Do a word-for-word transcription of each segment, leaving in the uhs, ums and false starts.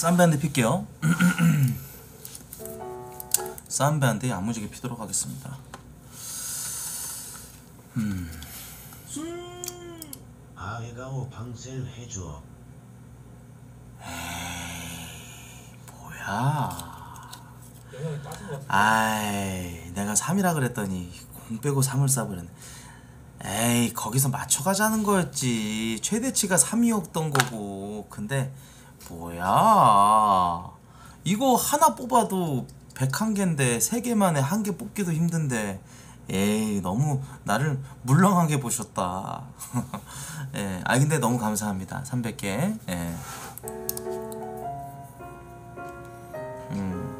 쌈배 한 대 필게요. 쌈배 한 대 야무지게 피도록 하겠습니다. 음. 아예가오 방셀 해줘. 에이, 뭐야? 아이, 내가 삼이라 그랬더니 공 빼고 삼을 쏴버렸네. 에이, 거기서 맞춰가자는 거였지. 최대치가 삼이었던 거고. 근데 뭐야, 이거 하나 뽑아도 백일 개인데 세 개만에 한 개 뽑기도 힘든데. 에이, 너무 나를 물렁하게 보셨다. 예, 아 근데 너무 감사합니다. 삼백 개. 예. 음.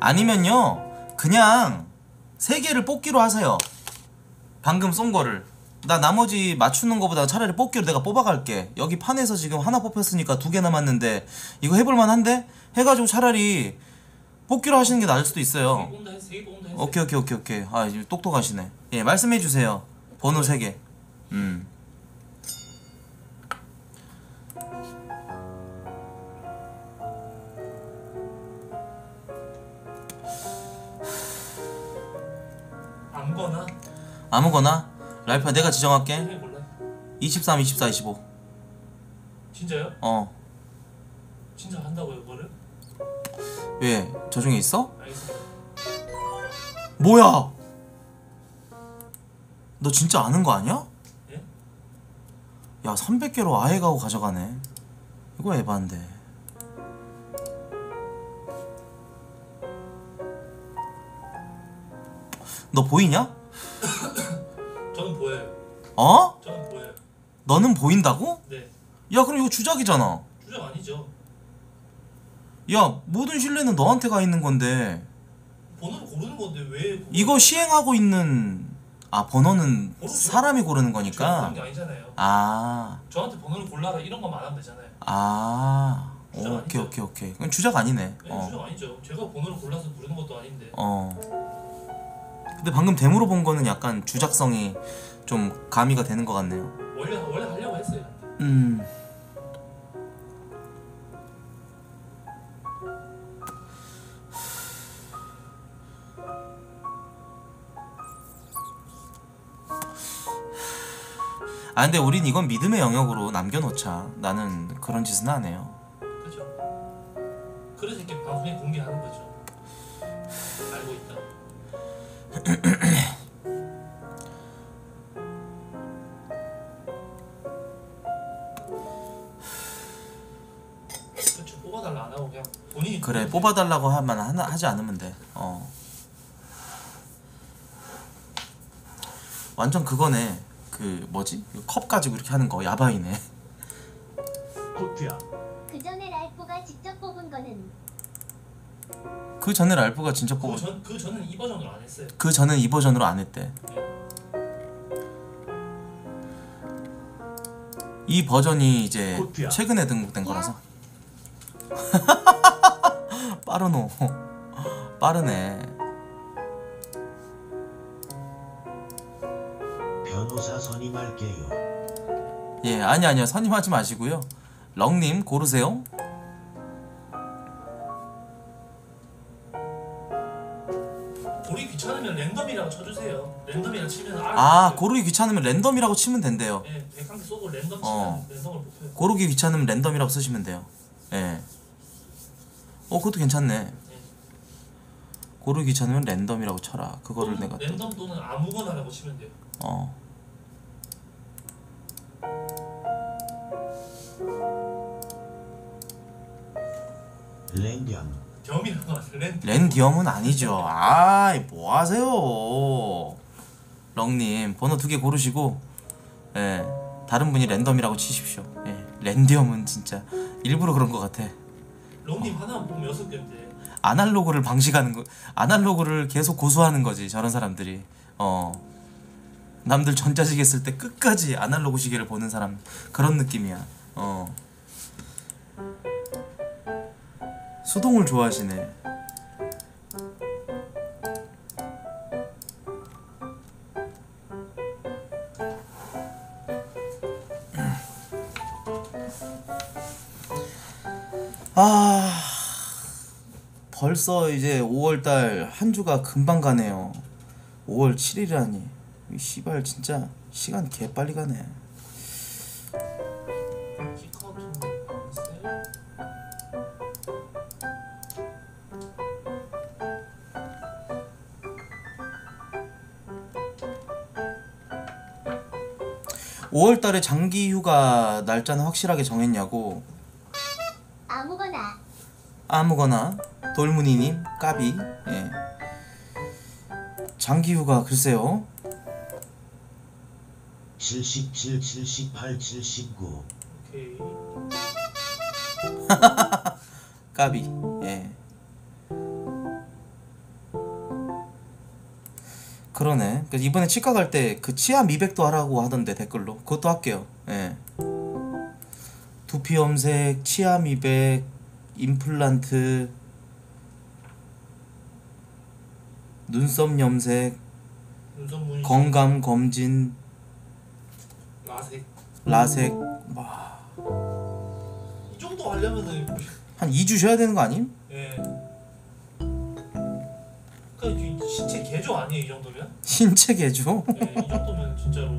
아니면요, 그냥 세 개를 뽑기로 하세요. 방금 쏜 거를. 나 나머지 맞추는 거보다 차라리 뽑기로 내가 뽑아갈게. 여기 판에서 지금 하나 뽑혔으니까 두 개 남았는데 이거 해볼만한데? 해가지고 차라리 뽑기로 하시는 게 나을 수도 있어요. 오케이 오케이 오케이 오케이. 아, 이제 똑똑하시네. 예, 말씀해주세요. 번호 세 개. 음. 아무거나? 아무거나? 랄파 내가 지정할게. 이십삼, 이십사, 이십오. 진짜요? 어. 진짜 한다고요, 그거를? 왜? 저 중에 있어? 알겠습니다. 뭐야? 너 진짜 아는 거 아니야? 예? 야, 삼백 개로 아예 가고 가져가네. 이거 에반데. 너 보이냐? 저는 보여요. 어? 저는 보여요. 너는 보인다고? 네. 야, 그럼 이거 주작이잖아. 주작 아니죠. 야, 모든 신뢰는 너한테 가 있는 건데. 번호를 고르는 건데 왜 고르는... 이거 시행하고 있는... 아, 번호는 사람이 고르는 거니까. 제가 고르는 게 아니잖아요. 아, 저한테 번호를 골라라 이런 거 말하면 되잖아요. 아, 주작. 오, 오케이 오케이 오케이. 그건 주작 아니네. 네, 어. 주작 아니죠. 제가 번호를 골라서 부르는 것도 아닌데. 어. 근데 방금 데모로 본 거는 약간 주작성이 좀 가미가 되는 것 같네요. 원래 원래 하려고 했어요. 음. 아, 근데 우린 이건 믿음의 영역으로 남겨놓자. 나는 그런 짓은 안 해요. 그렇죠. 그래서 이렇게 방송에 공개하는 거죠. 알고 있다. 그쵸, 뽑아달라 안 하고 그냥 본인이. 그래, 뽑아달라고 하면 하나 하지 않으면 돼. 어. 완전 그거네. 그 뭐지? 컵 가지고 이렇게 하는 거 야바이네. 코트야. 그 전에 랄프가 직접 뽑은 거는. 그 전에 랄프가 진짜 뽑은. 그, 그 전은 이 버전으로 안 했어요. 그 전은 이 버전으로 안 했대. 네. 이 버전이 이제 코피야. 최근에 등록된 거라서. 빠르노. 빠르네. 변호사 선임할게요. 예, 아니 아니요, 선임하지 마시고요. 럭님 고르세요. 고르기 귀찮으면 랜덤이라고 쳐주세요. 랜덤이라고 치면 알아요. 아, 고르기 귀찮으면 랜덤이라고 치면 된대요. 네, 백한 개 쏘고 랜덤 치면 어. 랜덤을 못 해요. 고르기 귀찮으면 랜덤이라고 쓰시면 돼요. 예. 네. 어, 그것도 괜찮네. 네. 고르기 귀찮으면 랜덤이라고 쳐라. 그거를 내가 랜덤 또... 또는 아무거나라고 치면 돼요. 어. 랜덤. 랜디엄은 아니죠. 아이, 뭐하세요 럭님. 번호 두 개 고르시고, 예, 다른 분이 랜덤이라고 치십시오. 예, 랜디엄은 진짜 일부러 그런 것 같아. 럭님 하나 보면 여섯 개인데 아날로그를 방식하는 거, 아날로그를 계속 고수하는 거지 저런 사람들이. 어, 남들 전자시계 쓸 때 끝까지 아날로그 시계를 보는 사람, 그런 느낌이야. 어. 수동을 좋아하시네. 아, 벌써 이제 오월달 한 주가 금방 가네요. 오월 칠일이라니 이 씨발 진짜 시간 개빨리 가네. 오월달에 장기휴가 날짜는 확실하게 정했냐고. 아무거나 아무거나 돌무늬님 까비. 예. 장기휴가 글쎄요. 칠십칠, 칠십팔, 칠십구 오케이. 까비. 예. 그러네. 이번에 치과 갈 때 그 치아 미백도 하라고 하던데 댓글로. 그것도 할게요. 예. 두피 염색, 치아 미백, 임플란트, 눈썹 염색, 눈썹 건강 검진, 라섹, 라섹. 와. 이 정도 하려면은 한 이 주 쉬어야 되는 거 아님? 예. 그러니까 신체 개조 아니에요, 이 정도면? 신체 개조? 예, 이 정도면 진짜로.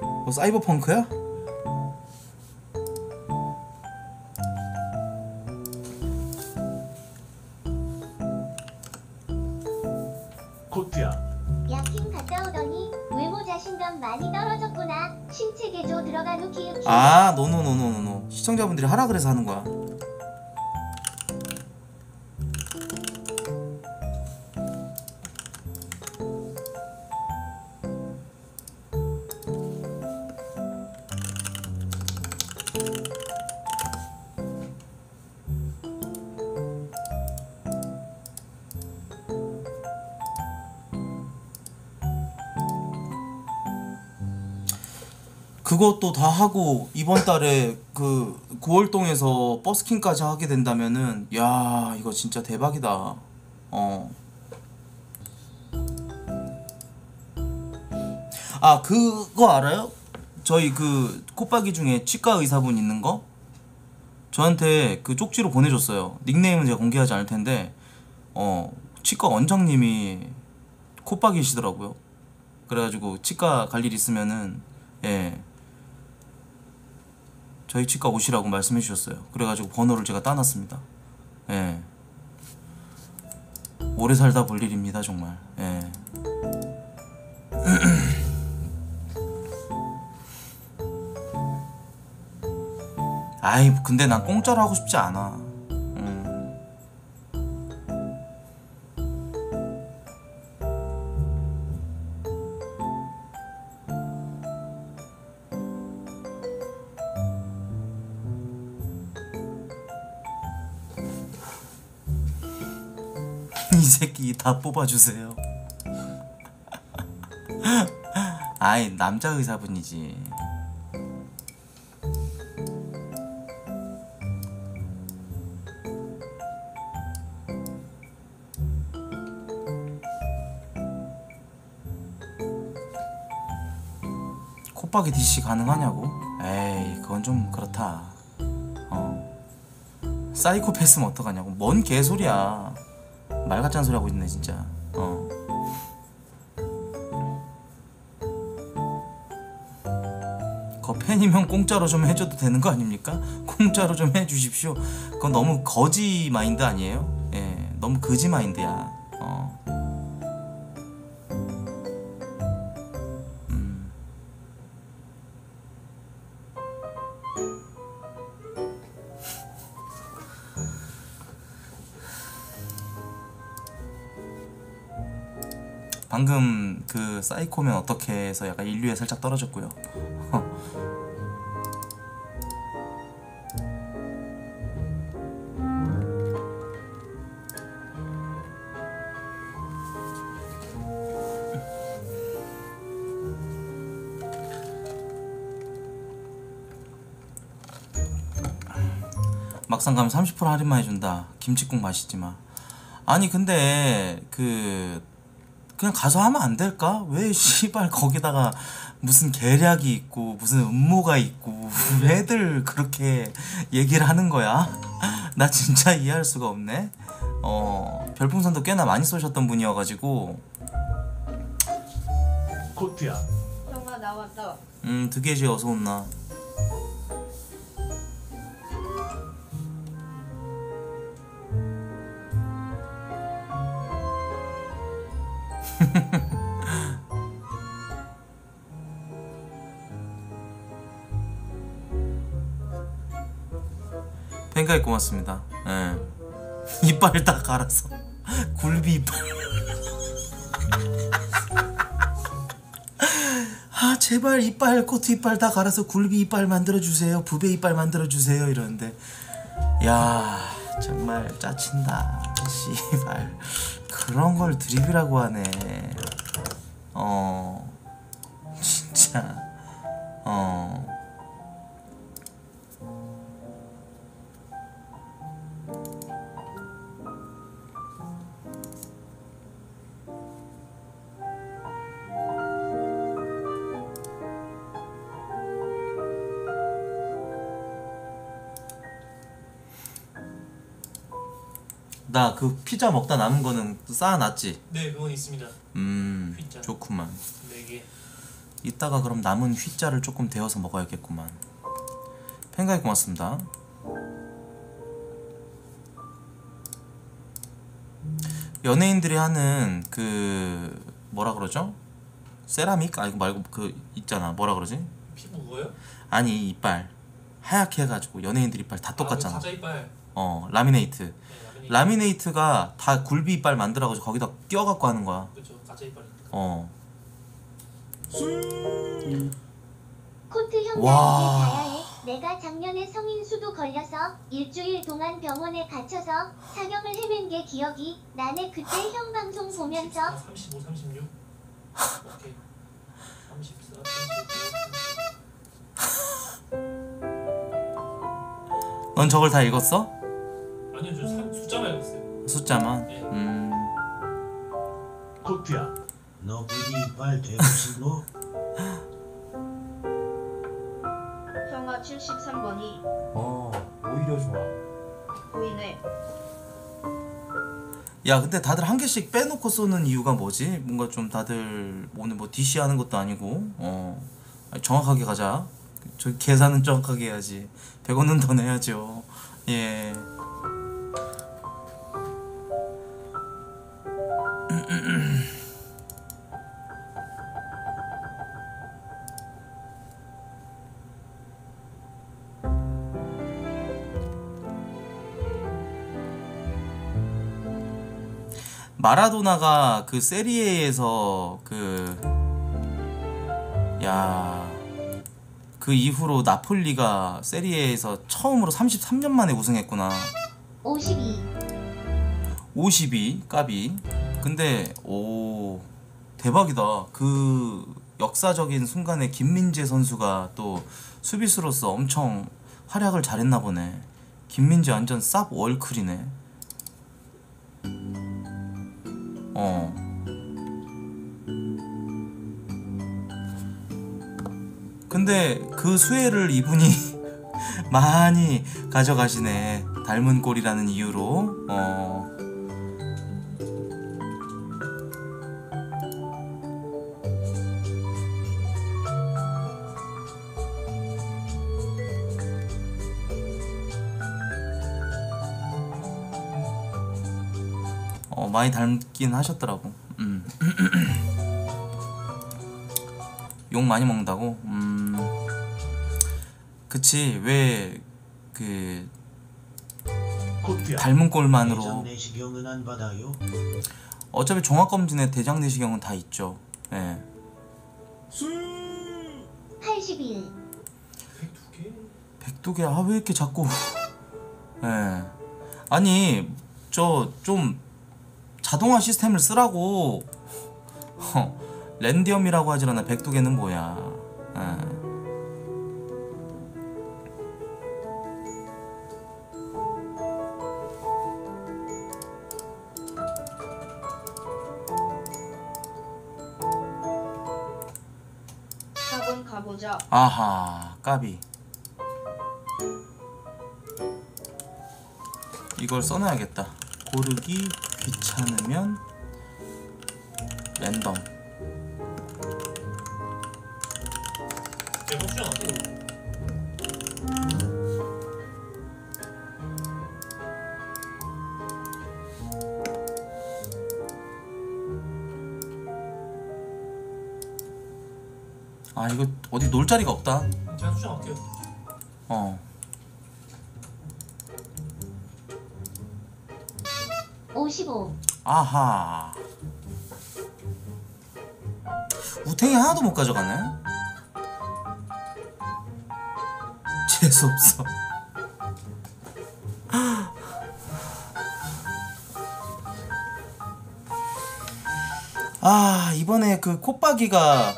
뭐 사이버펑크야? 야킹 갔다 오더니 외모 자신감 많이 떨어졌구나. 신체 개조 들어간 후키 후키. 아, 노노노노노. 시청자분들이 하라 그래서 하는 거야. 그것도 다 하고 이번 달에 그 구월동에서 버스킹까지 하게 된다면은 야, 이거 진짜 대박이다. 어. 아, 그거 알아요? 저희 그 콧박이 중에 치과 의사분 있는 거? 저한테 그 쪽지로 보내줬어요. 닉네임은 제가 공개하지 않을 텐데 어, 치과 원장님이 콧박이시더라고요. 그래가지고 치과 갈 일 있으면은 예. 저희 치과 오시라고 말씀해 주셨어요. 그래가지고 번호를 제가 따놨습니다. 예. 오래 살다 볼 일입니다, 정말. 예. 아이, 근데 난 공짜로 하고 싶지 않아. 이 새끼 다 뽑아주세요. 아이, 남자 의사분이지. 콧박이 디씨 가능하냐고? 에이, 그건 좀 그렇다. 어. 사이코패스면 어떡하냐고? 뭔 개소리야. 말 같지 않은 소리 하고 있네 진짜. 어. 거 팬이면 공짜로 좀 해줘도 되는 거 아닙니까? 공짜로 좀 해주십시오. 그건 너무 거지 마인드 아니에요? 예, 너무 거지 마인드야. 어. 음. 방금 그 사이코면 어떻게 해서 약간 인류에 살짝 떨어졌고요. 막상 가면 삼십 퍼센트 할인만 해준다. 김칫국 맛있지만. 아니 근데 그 그냥 가서 하면 안 될까? 왜 씨발 거기다가 무슨 계략이 있고 무슨 음모가 있고 왜들 그렇게 얘기를 하는 거야? 나 진짜 이해할 수가 없네. 어 별풍선도 꽤나 많이 쏘셨던 분이어가지고. 코트야. 형아 나 왔다. 음 드게지 어서 온나. 팬가이 고맙습니다. 예. 이빨 다 갈아서 굴비 이빨. 아 제발 이빨 코트 이빨 다 갈아서 굴비 이빨 만들어주세요. 부베 이빨 만들어주세요 이러는데 야 정말 짜친다. 씨발 그런 걸 드립이라고 하네. 어 진짜 어 나 그 피자 먹다 남은 거는 쌓아놨지? 네 그건 있습니다. 음 휘자. 좋구만. 네 개. 이따가 그럼 남은 휘자를 조금 데워서 먹어야겠구만. 팬가이 고맙습니다. 연예인들이 하는 그 뭐라 그러죠? 세라믹? 아니 말고 그 있잖아 뭐라 그러지? 피부가요? 아니 이빨 하얗게 해가지고 연예인들 이빨 다 똑같잖아. 아, 그 가짜 이빨. 어 라미네이트. 네, 라미네이트. 라미네이트가 다 굴비 이빨 만들어가지고 거기다 띄워갖고 하는 거야. 그렇죠, 가짜 이빨이니까. 어. 음. 코트 형님이 가야 해. 내가 작년에 성인수도 걸려서 일주일 동안 병원에 갇혀서 사경을 헤맨 게 기억이 나네. 그때 형 방송 보면서. 삼십오, 삼십육. 오케이. 삼십사, 삼십육. 넌 저걸 다 읽었어? 아니요, 저 사, 숫자만 읽었어요. 숫자만? 네. 음. 코트야, 너 굳이 이빨 대고 싶노? 형아 칠십삼 번이. 어, 오히려 좋아. 보이네. 야, 근데 다들 한 개씩 빼놓고 쏘는 이유가 뭐지? 뭔가 좀 다들 오늘 뭐 디씨 하는 것도 아니고, 어, 정확하게 가자. 저 계산은 정확하게 해야지. 백 원은 더 내야죠. 예. 마라도나가 그 세리에에서 그 야 그 이후로 나폴리가 세리에에서 처음으로 삼십삼 년 만에 우승했구나. 오십이. 오십이 까비. 근데 오 대박이다. 그 역사적인 순간에 김민재 선수가 또 수비수로서 엄청 활약을 잘했나 보네. 김민재 완전 쌉 월클이네. 어. 근데 그 수혜를 이분이 많이 가져가시네. 닮은 꼴이라는 이유로. 어. 많이 닮긴 하셨더라고. 음. 욕 많이 먹는다고? 음. 그치 왜 그 닮은 꼴만으로. 어차피 종합검진에 대장 내시경은 다 있죠. 예. 팔십일. 백두 개? 백두 개. 아 왜 이렇게 자꾸. 예. 아니 저 좀 자동화 시스템을 쓰라고. 랜디엄이라고 하질 않아. 백두개는 뭐야. 에. 답은 가보자. 아하, 까비. 이걸 써놔야겠다. 고르기 귀찮으면 랜덤. 아 이거 어디 놀 자리가 없다. 제가 수정할게요. 어. 오십오. 아하. 우탱이 하나도 못 가져가네. 재수 없어. 아 이번에 그 콧박이가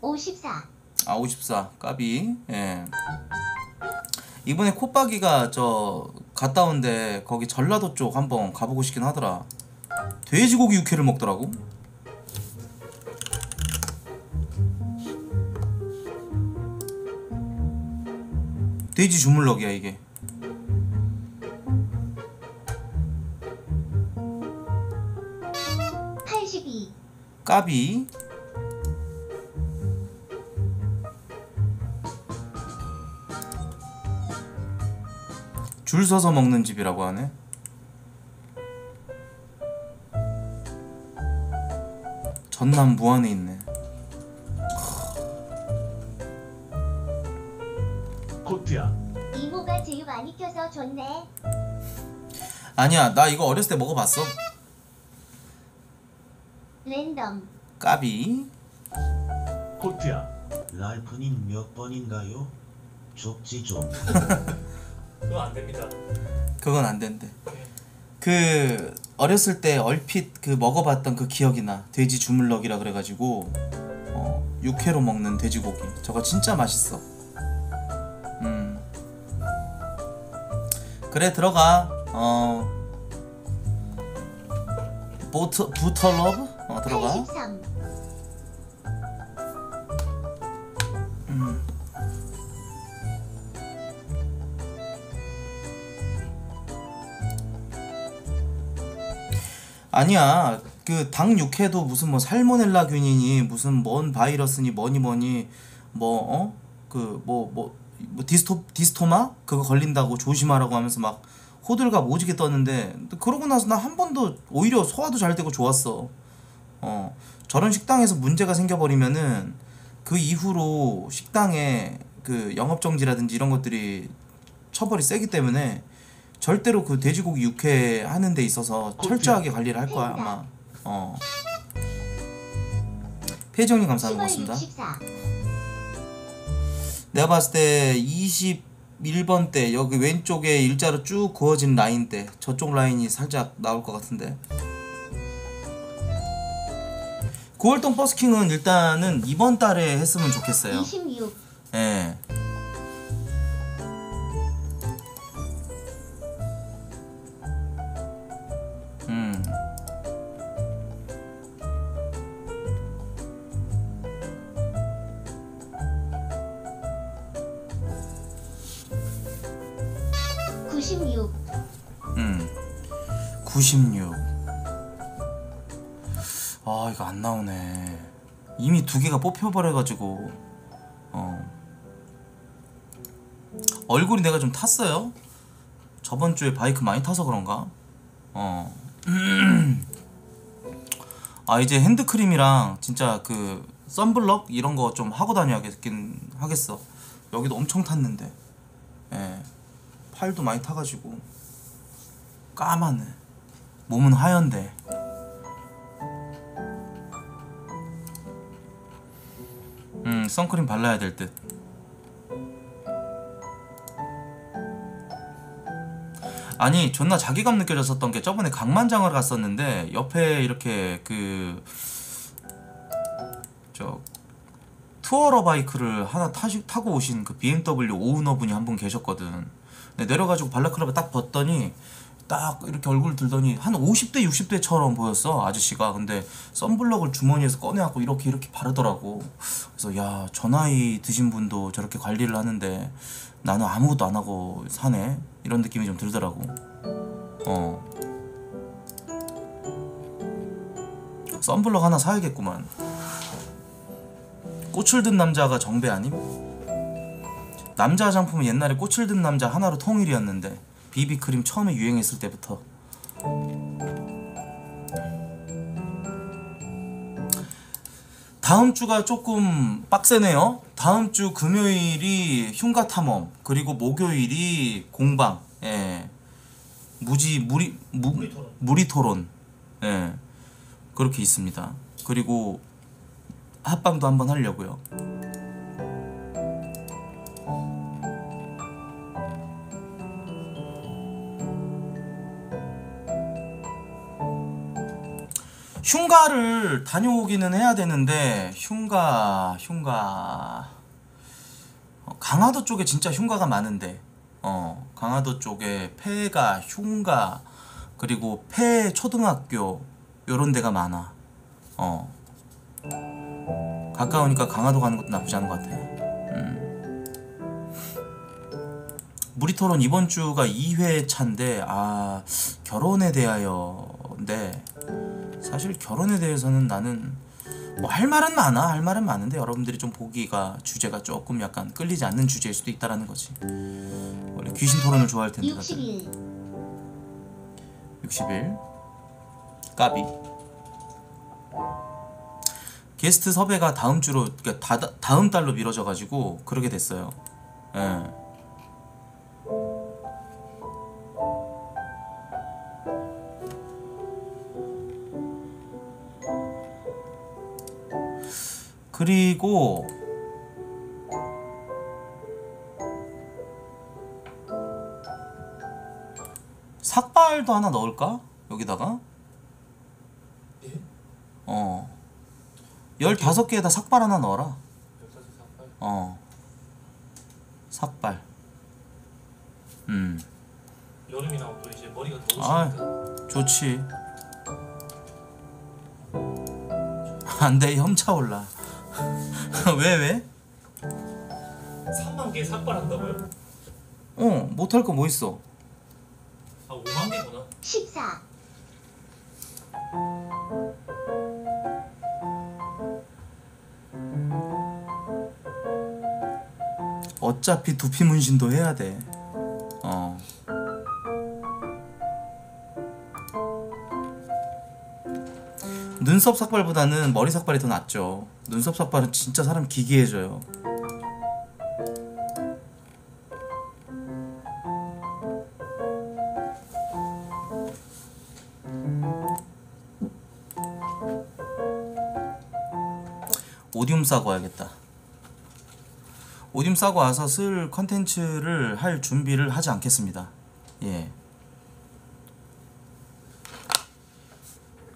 오십사. 아 오십사 까비. 예. 이번에 콧박이가 저 갔다 온데 거기 전라도 쪽 한번 가보고 싶긴 하더라. 돼지고기 육회를 먹더라고. 돼지 주물럭이야 이게. 팔십이. 까비. 줄 서서 먹는 집이라고 하네. 전남 무안에 있네. 코트야. 이모가 제육 안 익혀서 좋네. 아니야, 나 이거 어렸을 때 먹어봤어. 랜덤. 까비. 코트야. 라이프는 몇 번인가요? 좁지 좀. 그건 안 됩니다. 그건 안 된대. 그 어렸을 때 얼핏 그 먹어봤던 그 기억이 나. 돼지 주물럭이라 그래가지고 어, 육회로 먹는 돼지고기. 저거 진짜 맛있어. 음. 그래 들어가. 어. 보트 부터러브 어, 들어가. 팔십삼. 아니야 그 닭 육회도 무슨 뭐 살모넬라 균이니 무슨 뭔 바이러스니 뭐니 뭐니 뭐 어 그 뭐 뭐 뭐 디스토 디스토마 그거 걸린다고 조심하라고 하면서 막 호들갑 오지게 떴는데 그러고 나서 나 한 번도 오히려 소화도 잘 되고 좋았어. 어 저런 식당에서 문제가 생겨버리면은 그 이후로 식당에 그 영업정지라든지 이런 것들이 처벌이 세기 때문에 절대로 그 돼지고기 육회 하는 데 있어서 철저하게 관리를 할 거야 아마. 어. 페이지형님 감사합니다. 고맙습니다. 내가 봤을 때 이십일 번 때 여기 왼쪽에 일자로 쭉 그어진 라인 때 저쪽 라인이 살짝 나올 것 같은데. 구월동 버스킹은 일단은 이번 달에 했으면 좋겠어요. 이십육. 예. 구십육. 음. 구십육. 아, 이거 안 나오네. 이미 두 개가 뽑혀버려 가지고. 어. 얼굴이 내가 좀 탔어요. 저번 주에 바이크 많이 타서 그런가? 어. 아, 이제 핸드크림이랑 진짜 그 선블럭 이런 거 좀 하고 다녀야겠긴 하겠어. 여기도 엄청 탔는데. 예. 팔도 많이 타가지고 까만해. 몸은 하얀데. 음 선크림 발라야 될 듯. 아니 존나 자기감 느껴졌었던 게 저번에 강만장을 갔었는데 옆에 이렇게 그 저 투어러 바이크를 하나 타시, 타고 오신 그 비엠더블유 오너분이 한 분 계셨거든. 네, 내려가지고 발라클럽에 딱 벗더니 딱 이렇게 얼굴 들더니 한 오십대 육십대처럼 보였어 아저씨가. 근데 선블럭을 주머니에서 꺼내갖고 이렇게 이렇게 바르더라고. 그래서 야, 저 나이 드신 분도 저렇게 관리를 하는데 나는 아무것도 안 하고 사네? 이런 느낌이 좀 들더라고. 어, 썬블럭 하나 사야겠구만. 꽃을 든 남자가 정배 아님? 남자 화장품은 옛날에 꽃을 든 남자 하나로 통일이었는데 비비크림 처음에 유행했을 때부터. 다음 주가 조금 빡세네요. 다음 주 금요일이 흉가 탐험, 그리고 목요일이 공방, 예, 무지 무리 무, 무리 토론, 예, 그렇게 있습니다. 그리고 합방도 한번 하려고요. 흉가를 다녀오기는 해야 되는데 흉가 흉가 강화도 쪽에 진짜 흉가가 많은데, 어, 강화도 쪽에 폐가 흉가 그리고 폐 초등학교 요런 데가 많아. 어, 가까우니까 강화도 가는 것도 나쁘지 않은 것 같아. 음. 무리토론 이번 주가 이 회 차인데 아, 결혼에 대하여인데 사실 결혼에 대해서는 나는 뭐 할 말은 많아, 할 말은 많은데 여러분들이 좀 보기가 주제가 조금 약간 끌리지 않는 주제일 수도 있다라는 거지. 원래 귀신 토론을 좋아할 텐데. 육십 일. 육십 일. 까비. 게스트 섭외가 다음 주로, 그러니까 다, 다음 달로 미뤄져 가지고 그러게 됐어요. 예. 그리고 삭발도 하나 넣을까? 여기다가? 예? 어, 열다섯 개에다 삭발 하나 넣어라. 삭발? 어, 삭발. 음, 여름이 나오면 또 이제 머리가 더우시니까. 아, 좋지. 안돼, 험차올라. 왜 왜? 삼만 개 삭발한다고요? 어, 못할 거 뭐 있어? 아, 오만 개구나. 십사. 어차피 두피 문신도 해야 돼. 어. 눈썹 삭발보다는 머리 삭발이 더 낫죠. 눈썹 삭발은 진짜 사람 기괴해져요. 오디움 싸고 와야겠다. 오디움 싸고 와서 쓸 컨텐츠를 할 준비를 하지 않겠습니다. 예.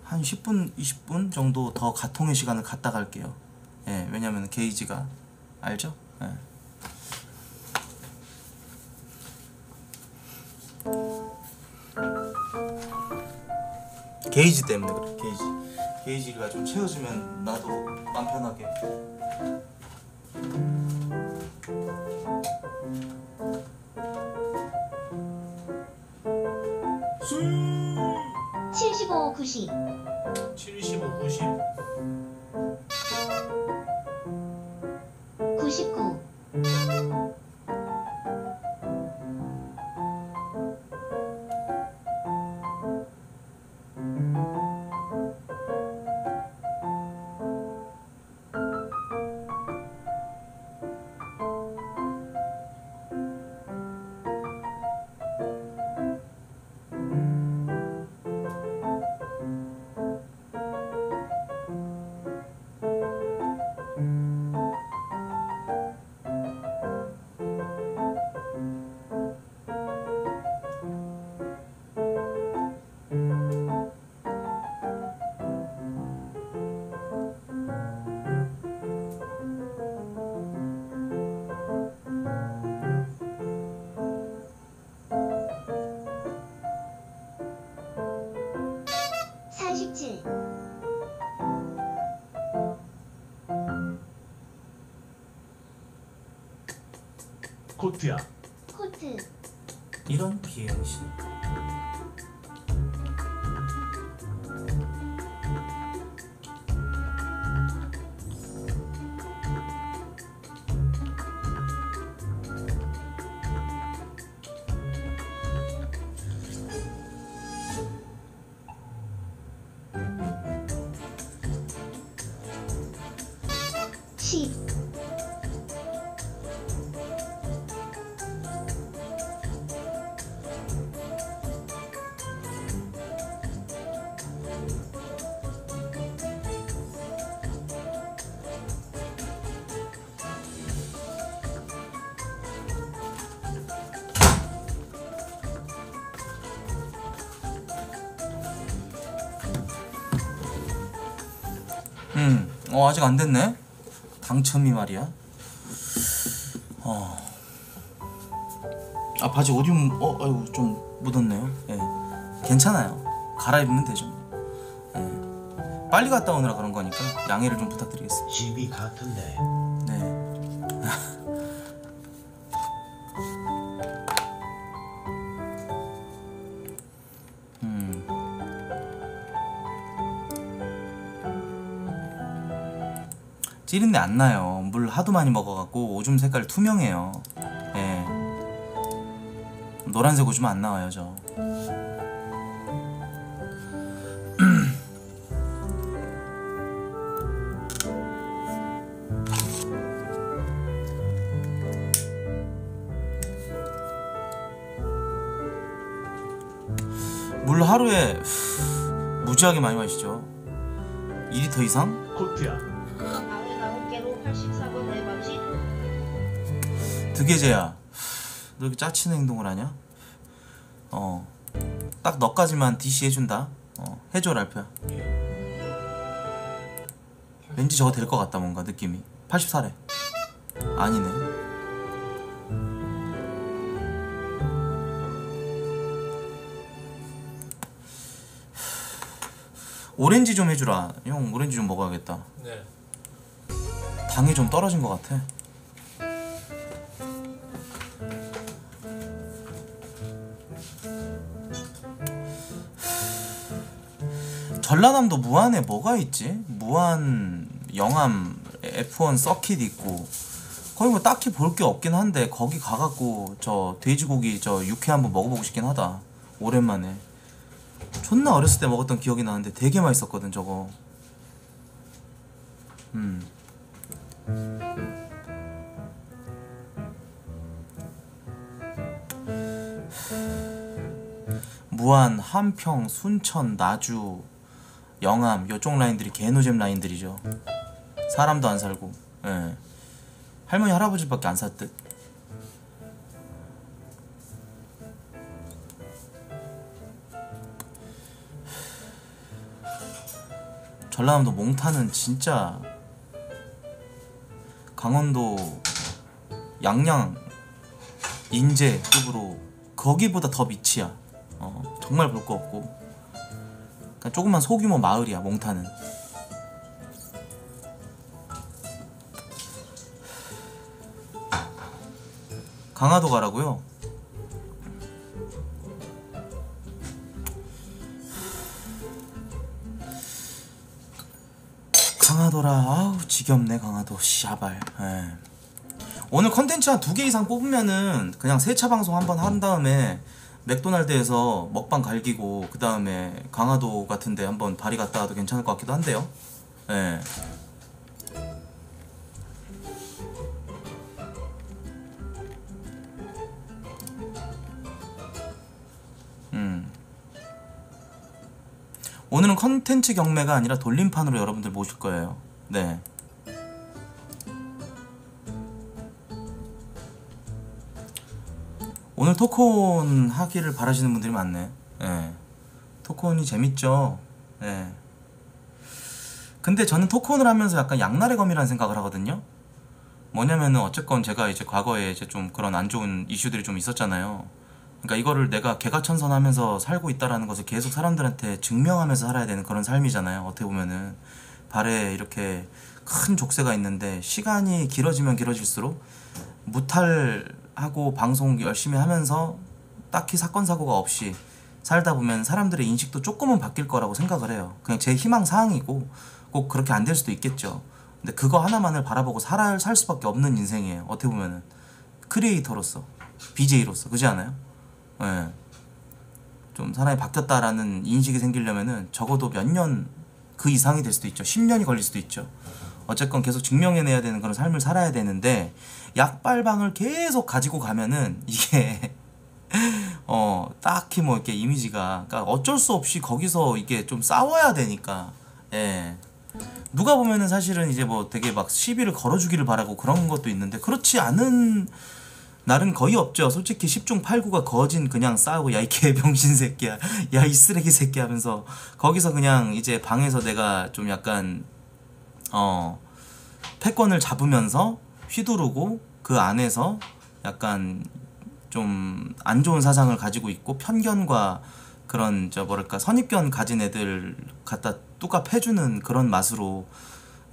한 십 분, 이십 분 정도 더 가통의 시간을 갖다 갈게요. 예, 왜냐면 게이지가, 알죠? 예. 게이지 때문에 그래, 게이지. 게이지가 좀 채워지면 나도 마음 편하게. 칠십오, 구십. 칠십오, 구십. 구십구. 코트야. 코트. 이런 비행시. 음, 어 아직 안 됐네. 당첨이 말이야. 어. 아 바지 오디움 어 아이고 좀 묻었네요. 예, 괜찮아요. 갈아입으면 되죠. 예, 빨리 갔다 오느라 그런 거니까 양해를 좀 부탁드리겠습니다. 집이 같은데. 네. 찌린내 안 나요. 물 하도 많이 먹어갖고 오줌 색깔 투명해요. 예. 노란색 오줌 안 나와요, 저. 물 하루에 무지하게 많이 마시죠. 이 리터 이상? 코트야. 득예제야, 너 이렇게 짜치는 행동을 하냐? 어, 딱 너까지만 디씨 해준다. 어, 해줘 랄프야. 왠지 저거 될 것 같다 뭔가 느낌이. 팔십사래. 아니네. 오렌지 좀 해주라. 형 오렌지 좀 먹어야겠다. 네. 당이 좀 떨어진 것 같아. 전라남도 무안에 뭐가 있지? 무안, 영암, 에프원 서킷 있고 거의 뭐 딱히 볼 게 없긴 한데 거기 가갖고 저 돼지고기 저 육회 한번 먹어보고 싶긴 하다. 오랜만에. 존나 어렸을 때 먹었던 기억이 나는데 되게 맛있었거든 저거. 음. 무안, 함평, 순천, 나주, 영암 요쪽 라인들이 개노잼 라인들이죠. 사람도 안 살고. 예. 할머니 할아버지밖에 안 살 듯. 전라남도 몽탄은 진짜 강원도 양양 인제 급으로 거기보다 더 밑이야. 어, 정말 볼 거 없고 조그만 소규모 마을이야, 몽탄은. 강화도 가라고요? 강화도라, 아우 지겹네 강화도, 씨발. 오늘 컨텐츠 한 두 개 이상 뽑으면은 그냥 세차 방송 한번 한 다음에 맥도날드에서 먹방 갈기고 그 다음에 강화도 같은데 한번 발이 갔다 와도 괜찮을 것 같기도 한데요. 예. 음. 오늘은 컨텐츠 경매가 아니라 돌림판으로 여러분들 모실 거예요. 네. 오늘 토크온 하기를 바라시는 분들이 많네. 예. 토크온이 재밌죠. 예. 근데 저는 토크온을 하면서 약간 양날의 검이라는 생각을 하거든요. 뭐냐면은 어쨌건 제가 이제 과거에 이제 좀 그런 안 좋은 이슈들이 좀 있었잖아요. 그러니까 이거를 내가 개과천선하면서 살고 있다라는 것을 계속 사람들한테 증명하면서 살아야 되는 그런 삶이잖아요. 어떻게 보면은 발에 이렇게 큰 족쇄가 있는데 시간이 길어지면 길어질수록 무탈 하고 방송 열심히 하면서 딱히 사건 사고가 없이 살다 보면 사람들의 인식도 조금은 바뀔 거라고 생각을 해요. 그냥 제 희망사항이고 꼭 그렇게 안 될 수도 있겠죠. 근데 그거 하나만을 바라보고 살아, 살 수밖에 없는 인생이에요. 어떻게 보면은 크리에이터로서, 비제이로서, 그렇지 않아요? 예. 좀 사람이 바뀌었다라는 인식이 생기려면은 적어도 몇 년 그 이상이 될 수도 있죠. 십 년이 걸릴 수도 있죠. 어쨌건 계속 증명해내야 되는 그런 삶을 살아야 되는데 약발방을 계속 가지고 가면은 이게 어 딱히 뭐 이렇게 이미지가, 그러니까 어쩔 수 없이 거기서 이게 좀 싸워야 되니까. 예. 누가 보면은 사실은 이제 뭐 되게 막 시비를 걸어주기를 바라고 그런 것도 있는데 그렇지 않은 날은 거의 없죠. 솔직히 십 중 팔 구가 거진 그냥 싸우고 야 이 개병신 새끼야 야 이 쓰레기 새끼 하면서 거기서 그냥 이제 방에서 내가 좀 약간 어 패권을 잡으면서 휘두르고 그 안에서 약간 좀 안 좋은 사상을 가지고 있고 편견과 그런 저 뭐랄까 선입견 가진 애들 갖다 뚜까 패주는 그런 맛으로,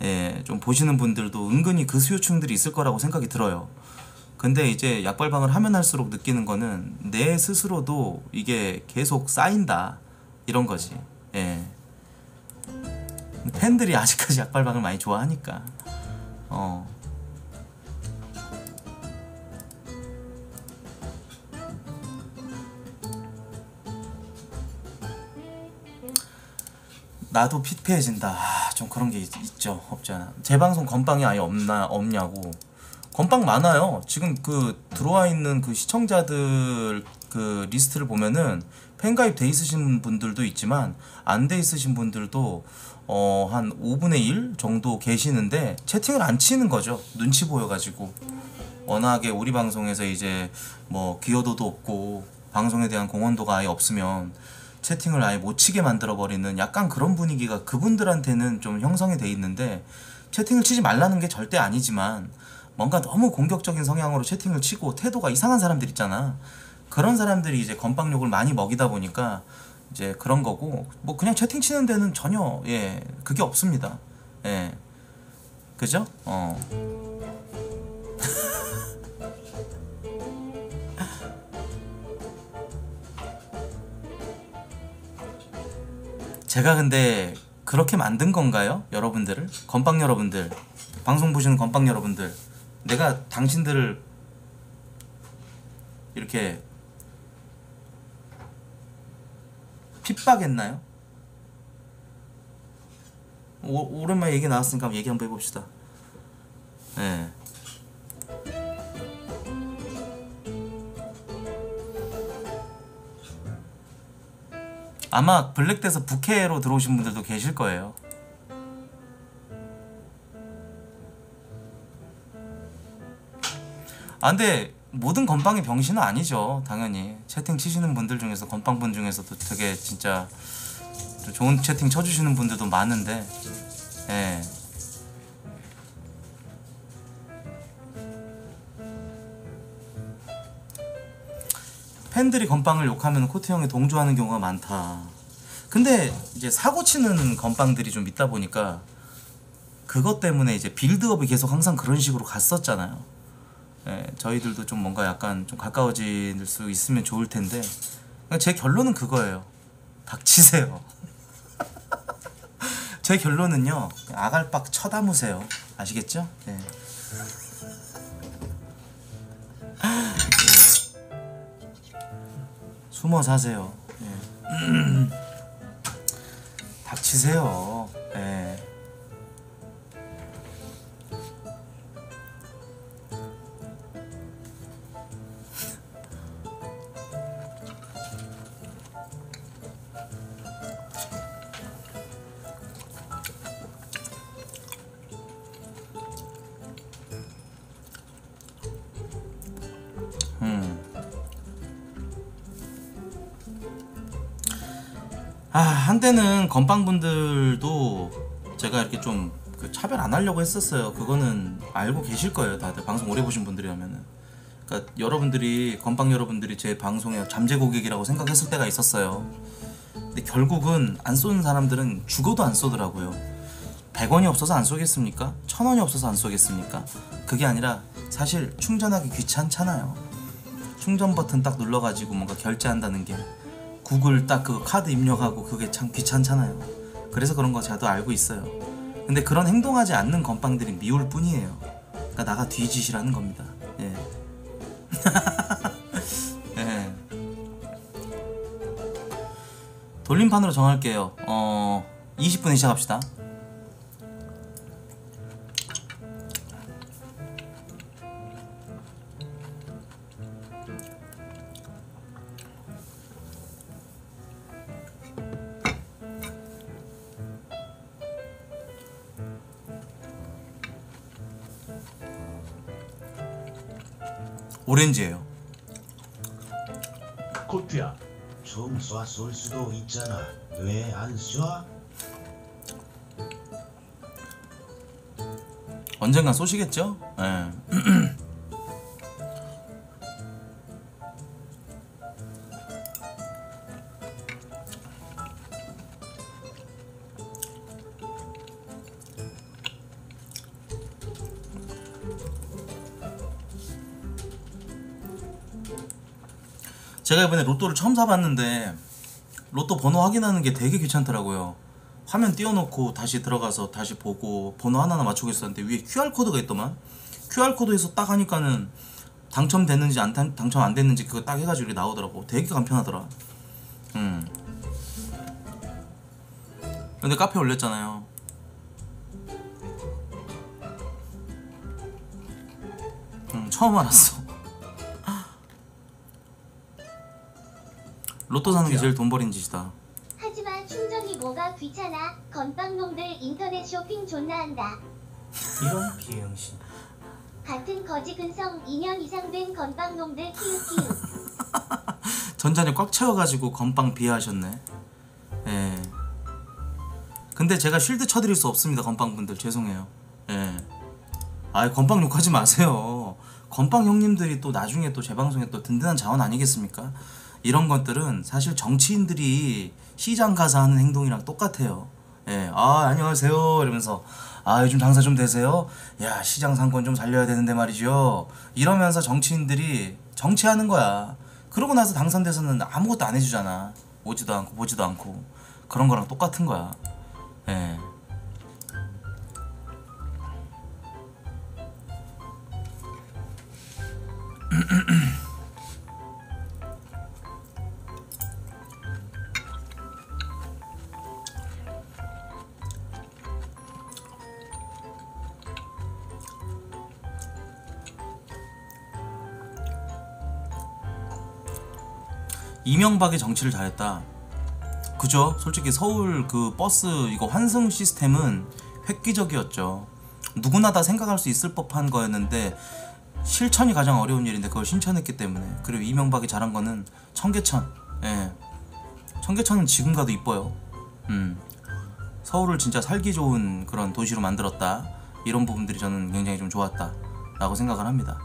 예, 좀 보시는 분들도 은근히 그 수요층들이 있을 거라고 생각이 들어요. 근데 이제 약발방을 하면 할수록 느끼는 거는 내 스스로도 이게 계속 쌓인다 이런 거지. 예. 팬들이 아직까지 약발방을 많이 좋아하니까. 어. 나도 피폐해진다. 아, 좀 그런 게 있, 있죠. 없잖아. 재방송 건빵이 아예 없나, 없냐고. 건빵 많아요. 지금 그 들어와 있는 그 시청자들 그 리스트를 보면은 팬가입 돼 있으신 분들도 있지만 안 돼 있으신 분들도 어, 한 오분의 일 정도 계시는데 채팅을 안 치는 거죠. 눈치 보여가지고. 워낙에 우리 방송에서 이제 뭐 기여도도 없고 방송에 대한 공헌도가 아예 없으면 채팅을 아예 못 치게 만들어버리는 약간 그런 분위기가 그분들한테는 좀 형성이 돼 있는데 채팅을 치지 말라는 게 절대 아니지만 뭔가 너무 공격적인 성향으로 채팅을 치고 태도가 이상한 사람들 있잖아. 그런 사람들이 이제 건빵욕을 많이 먹이다 보니까 이제 그런 거고 뭐 그냥 채팅 치는 데는 전혀 예 그게 없습니다. 예 그죠? 어 제가 근데 그렇게 만든 건가요? 여러분들을? 건빵 여러분들, 방송 보시는 건빵 여러분들, 내가 당신들을 이렇게 핍박했나요? 오, 오랜만에 얘기 나왔으니까 한번 얘기 한번 해봅시다. 네. 아마 블랙돼서 부캐로 들어오신 분들도 계실 거예요. 아 근데 모든 건빵이 병신은 아니죠. 당연히 채팅 치시는 분들 중에서 건빵분 중에서도 되게 진짜 좋은 채팅 쳐주시는 분들도 많은데 예. 팬들이 건빵을 욕하면 코트 형이 동조하는 경우가 많다. 근데 이제 사고치는 건빵들이 좀 있다 보니까 그것 때문에 이제 빌드업이 계속 항상 그런 식으로 갔었잖아요. 예, 저희들도 좀 뭔가 약간 좀 가까워질 수 있으면 좋을 텐데 제 결론은 그거예요. 닥치세요. 제 결론은요. 아갈박 쳐다무세요. 아시겠죠? 예. 숨어 사세요. 예. 닥치세요. 예. 아, 한때는 건빵분들도 제가 이렇게 좀 그 차별 안 하려고 했었어요. 그거는 알고 계실 거예요. 다들 방송 오래 보신 분들이라면은. 그러니까 여러분들이, 건빵 여러분들이 제 방송의 잠재 고객이라고 생각했을 때가 있었어요. 근데 결국은 안 쏘는 사람들은 죽어도 안 쏘더라고요. 백 원이 없어서 안 쏘겠습니까? 천 원이 없어서 안 쏘겠습니까? 그게 아니라 사실 충전하기 귀찮잖아요. 충전 버튼 딱 눌러가지고 뭔가 결제한다는 게 구글 딱 그 카드 입력하고 그게 참 귀찮잖아요. 그래서 그런 거 저도 알고 있어요. 근데 그런 행동하지 않는 건빵들이 미울 뿐이에요. 그러니까 나가 뒤지시라는 겁니다. 예. 예. 돌림판으로 정할게요. 어... 이십 분에 시작합시다. 오렌지예요. 코트야, 좀 쏴 쏠 수도 있잖아. 왜 안 쏴? 언젠간 쏘시겠죠? 예. 제가 이번에 로또를 처음 사봤는데 로또 번호 확인하는 게 되게 귀찮더라고요. 화면 띄워놓고 다시 들어가서 다시 보고 번호 하나하나 맞추고 있었는데 위에 큐알코드가 있더만. 큐알코드에서 딱 하니까는 당첨됐는지 안 당첨 안 됐는지 그거 딱 해가지고 이렇게 나오더라고. 되게 간편하더라. 음. 근데 카페 올렸잖아요. 음, 처음 알았어. 로또 사는 게 제일 돈 버린 짓이다. 하지만 충전이 뭐가 귀찮아. 건빵놈들 인터넷 쇼핑 존나 한다. 이런 비응신. 같은 거지 근성 이 년 이상 된 건빵놈들 키우키우. 전자녀 꽉 채워가지고 건빵 비하하셨네. 예. 근데 제가 쉴드 쳐드릴 수 없습니다. 건빵분들 죄송해요. 예. 아이 건빵 욕하지 마세요. 건빵 형님들이 또 나중에 또 재방송에 또 든든한 자원 아니겠습니까? 이런 것들은 사실 정치인들이 시장 가서 하는 행동이랑 똑같아요. 예, 아 안녕하세요 이러면서 아 요즘 장사 좀 되세요? 야 시장 상권 좀 살려야 되는데 말이죠. 이러면서 정치인들이 정치하는 거야. 그러고 나서 당선돼서는 아무것도 안 해주잖아. 오지도 않고 보지도 않고. 그런 거랑 똑같은 거야. 예. 이명박이 정치를 잘했다. 그죠? 솔직히 서울 그 버스 이거 환승 시스템은 획기적이었죠. 누구나 다 생각할 수 있을 법한 거였는데 실천이 가장 어려운 일인데 그걸 실천했기 때문에. 그리고 이명박이 잘한 거는 청계천. 예. 청계천은 지금 가도 이뻐요. 음. 서울을 진짜 살기 좋은 그런 도시로 만들었다. 이런 부분들이 저는 굉장히 좀 좋았다 라고 생각을 합니다.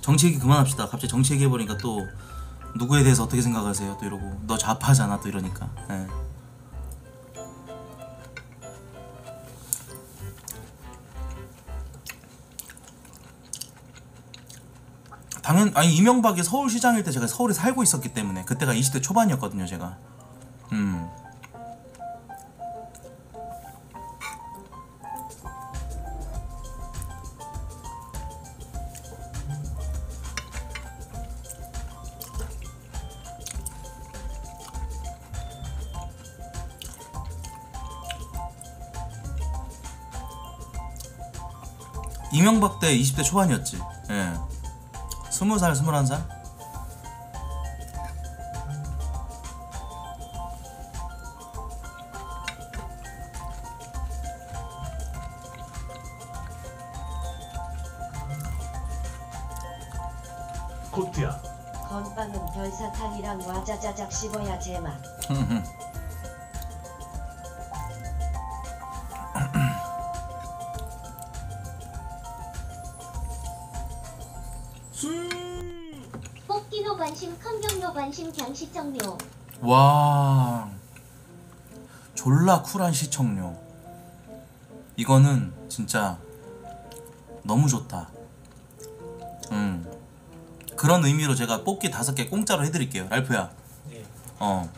정치 얘기 그만합시다. 갑자기 정치 얘기해버리니까 또 누구에 대해서 어떻게 생각하세요? 또 이러고 너 좌파잖아 또 이러니까. 예. 당연 아니 이명박이 서울시장일 때 제가 서울에 살고 있었기 때문에 그때가 이십 대 초반이었거든요 제가. 음. 이명박 때 이십 대 초반이었지. 예. 스무 살, 스물한 살? 코트야. 건빵은 별사탕이랑 와자자작 씹어야 제맛. 시청료. 와 졸라 쿨한 시청료. 이거는 진짜 너무 좋다. 음 그런 의미로 제가 뽑기 다섯 개 공짜로 해드릴게요. 랄프야. 네. 어.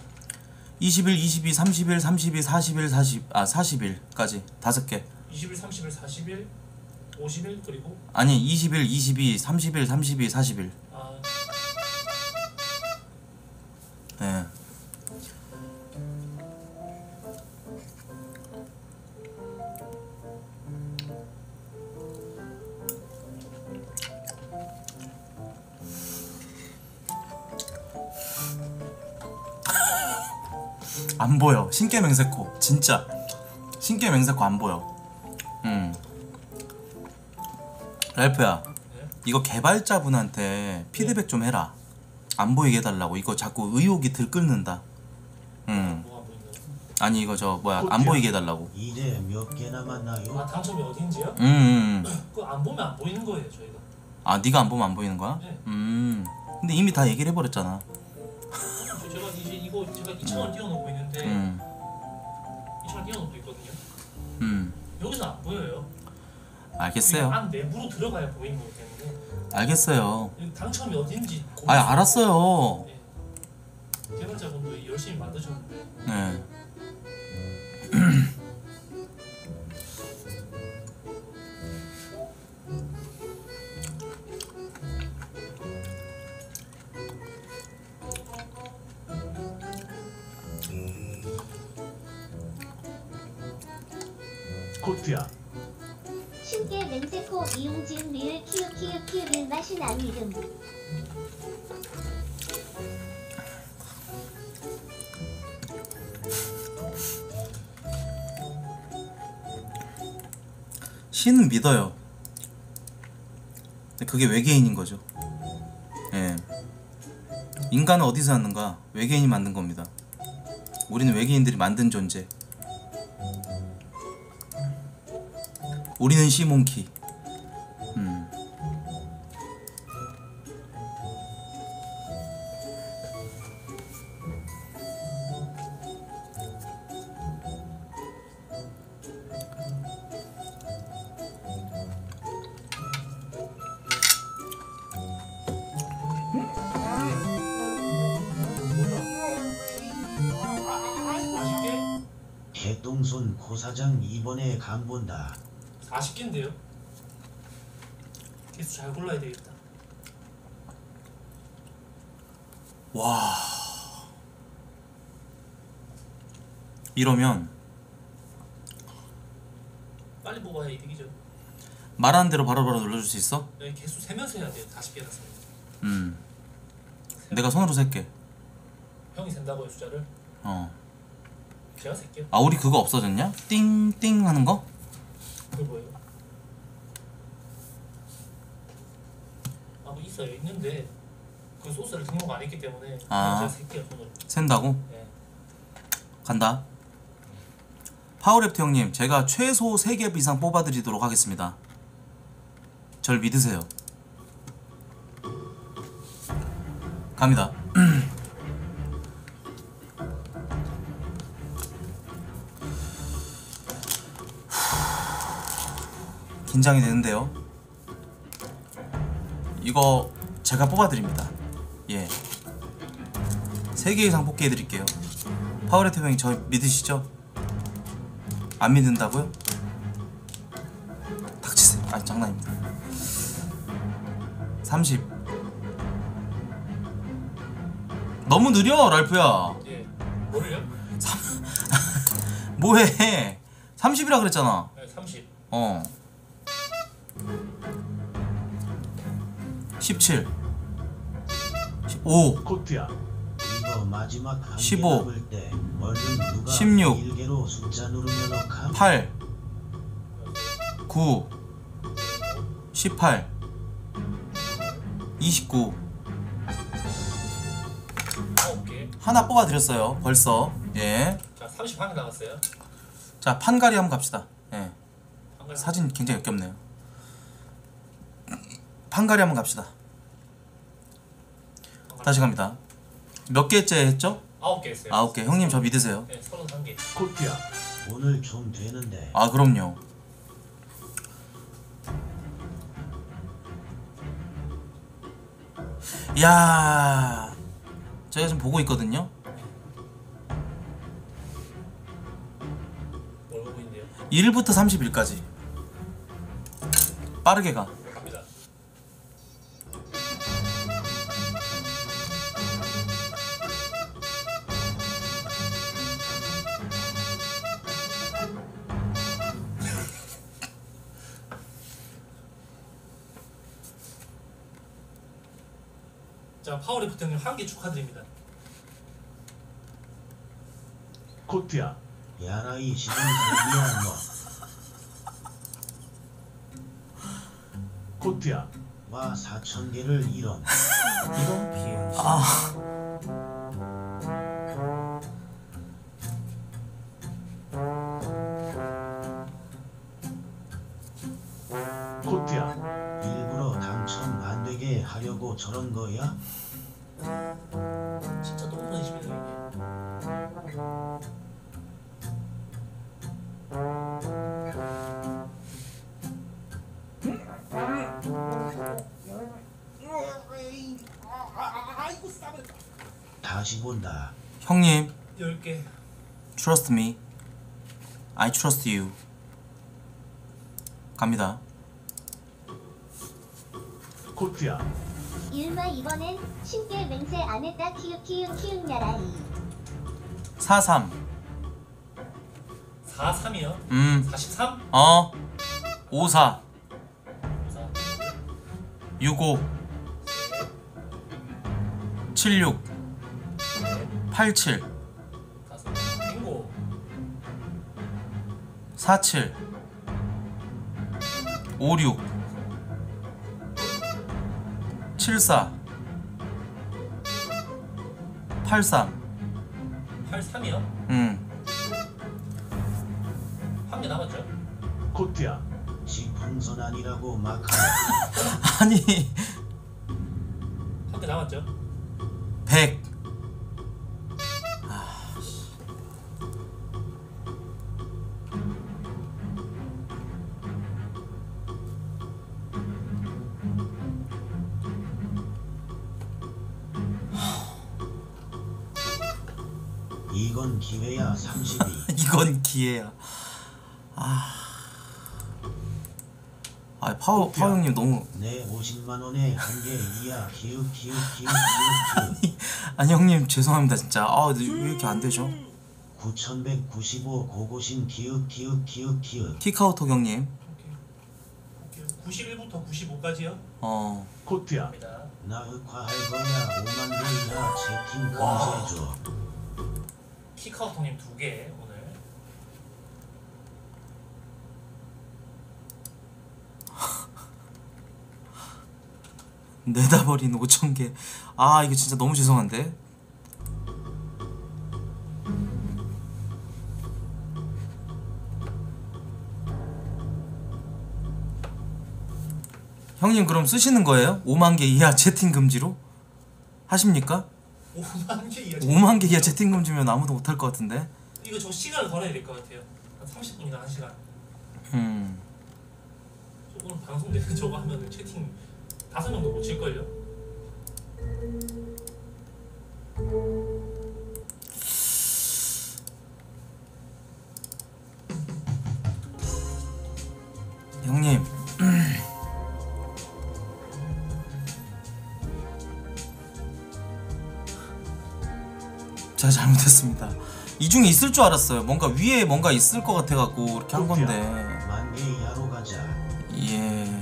이십 일, 이십이, 삼십 일, 삼십 일, 사십 일, 사십, 아 사십 일까지 다섯 개. 이십 일, 삼십 일, 사십 일, 오십 일 그리고? 아니 이십 일, 이십이, 삼십 일, 삼십 일, 사십 일. 아. 네. 안 보여. 신께 맹세코. 진짜 신께 맹세코 안 보여. 음. 랄프야. 네? 이거 개발자분한테 피드백 좀 해라. 안 보이게 해달라고. 이거 자꾸 의혹이 들끓는다. 음. 아니 이거 저 뭐야 안 보이게 해달라고. 이제 몇 개 남았나요? 아 당첨이 어딘지요? 음. 그거 안 보면 안 보이는 거예요 저희가. 아 네가 안 보면 안 보이는 거야? 네. 음. 근데 이미 다 얘기를 해버렸잖아. 제가 이제 이거 제가 이천 원 띄워놓고 있는데 음. 이천 원 띄워놓고 있거든요. 음. 여기서 안 보여요. 알겠어요. 안 내부로 들어가야 보이는 거기 때문에. 알겠어요. 당첨이 어딘지. 아 알았어요. 네. 개발자분도 열심히 만드셨는데. 네. 코트야. 신께 맹세코 이용진 리을 키우 키우 키우는 맛이 난 이름. 신은 믿어요. 근데 그게 외계인인 거죠. 예. 인간은 어디서 왔는가? 외계인이 만든 겁니다. 우리는 외계인들이 만든 존재. 우리는 시몬키. 음. 개똥손 고사장 이번에 간 본다. 아쉽긴데요. 계속 잘 골라야 되겠다. 와. 이러면 빨리 뽑아야 이득이죠. 말하는 대로 바로바로 바로 눌러줄 수 있어? 네, 계속 세면서 해야 돼요. 다섯 개라서. 음. 내가 손으로 셀게. 형이 센다고요 숫자를? 어. 제가 셀게요. 아 우리 그거 없어졌냐? 띵띵 하는 거? 그 뭐예요? 아, 뭐 있어요. 있는데 그 소스를 등록 안 했기 때문에 아, 제가 셀게요. 손으로. 샌다고? 네. 간다. 파워랩트 형님, 제가 최소 세 개 이상 뽑아드리도록 하겠습니다. 절 믿으세요. 갑니다. 긴장이 되는데요. 이거 제가 뽑아드립니다. 예, 세 개 이상 뽑게 해드릴게요. 파워레트 형이 저 믿으시죠? 안 믿는다고요? 닥치세요. 아니 장난입니다. 삼십. 너무 느려 랄프야. 예, 뭐를요? 뭐해? 삼십이라 그랬잖아. 네, 삼십. 어. 십칠, 십오, 코트야. 이거 마지막 한 십오, 때 누가 십육, 일개로 숫자 누르면 팔, 구, 십팔, 이십구. 오케이. 하나 뽑아드렸어요. 벌써. 예. 자, 삼십일 개 남았어요. 자, 판가리 한번 갑시다. 예. 판가리. 사진 굉장히 역겹네요. 판가리 한번 갑시다. 다시 갑니다. 몇 개째 했죠? 아홉 개 했어요. 아홉 개. 형님 저 믿으세요. 네, 서른한 개. 콜피야. 오늘 좀 되는데. 아 그럼요. 야, 제가 지금 보고 있거든요. 뭘 보고 있네요? 일부터 삼십일까지 빠르게 가. 갑니다. 자, 파워리프트님 한 개 축하드립니다. 코트야, 야라 이 시즌 미안 너. 코트야, 와 사천 개를 이런. 이런 비행. 아. 코트야. 당첨 안 되게 하려고 저런 거야? 진짜 너무 관심이네 이게. 아이고 싸버렸다. 다시 본다. 형님. 열 개. Trust me. I trust you. 갑니다. 코트야. 율마 이번엔 신께 맹세 안 했다. 키읔 키읔 키읔 야라이. 사십삼. 사십삼이요? 음. 사십삼? 어. 오십사. 육십오. 칠십육. 팔십칠. 사십칠. 오십육. 칠십사. 팔십삼. 팔십삼이요? 응. 한 개 남았죠? 코트야. 지풍선 아니라고 막. 아니. 한 개 남았죠? 백. 아. 이건 기회야. 삼십이. 이건 기회야. 아, 아 파워 파워 형님 너무. 내 오십만 원에 한 개 이야. 기우 기우 기우 기우. 아니 형님 죄송합니다 진짜. 아 왜 이렇게 안 되죠? 구천백구십오 고고신 기우 기우 기우 기우. 키카오톡 형님. 구십일부터 구십오까지요? 어. 코트야. 나 흑화할 거야. 오만 원이야. 채팅 금지해줘. 키카오톡님 두 개 오늘. 내다 버린 오천 개. 아 이거 진짜 너무 죄송한데. 형님 그럼 쓰시는 거예요? 오만 개 이하 채팅 금지로 하십니까? 오만 개 이하 채팅, 오만 개 이하 채팅 금지면 아무도 못할 것 같은데. 이거 저 시간을 걸어야 될 것 같아요. 한 삼십 분이나 한 시간. 음. 조금 방송되는 저거 하면 채팅 다섯 명도 못 칠 걸요. 형님. 제가 잘못했습니다. 이 중에 있을 줄 알았어요. 뭔가 위에 뭔가 있을 것 같아갖고 이렇게 한 건데. 만개 이하로 가자. 예.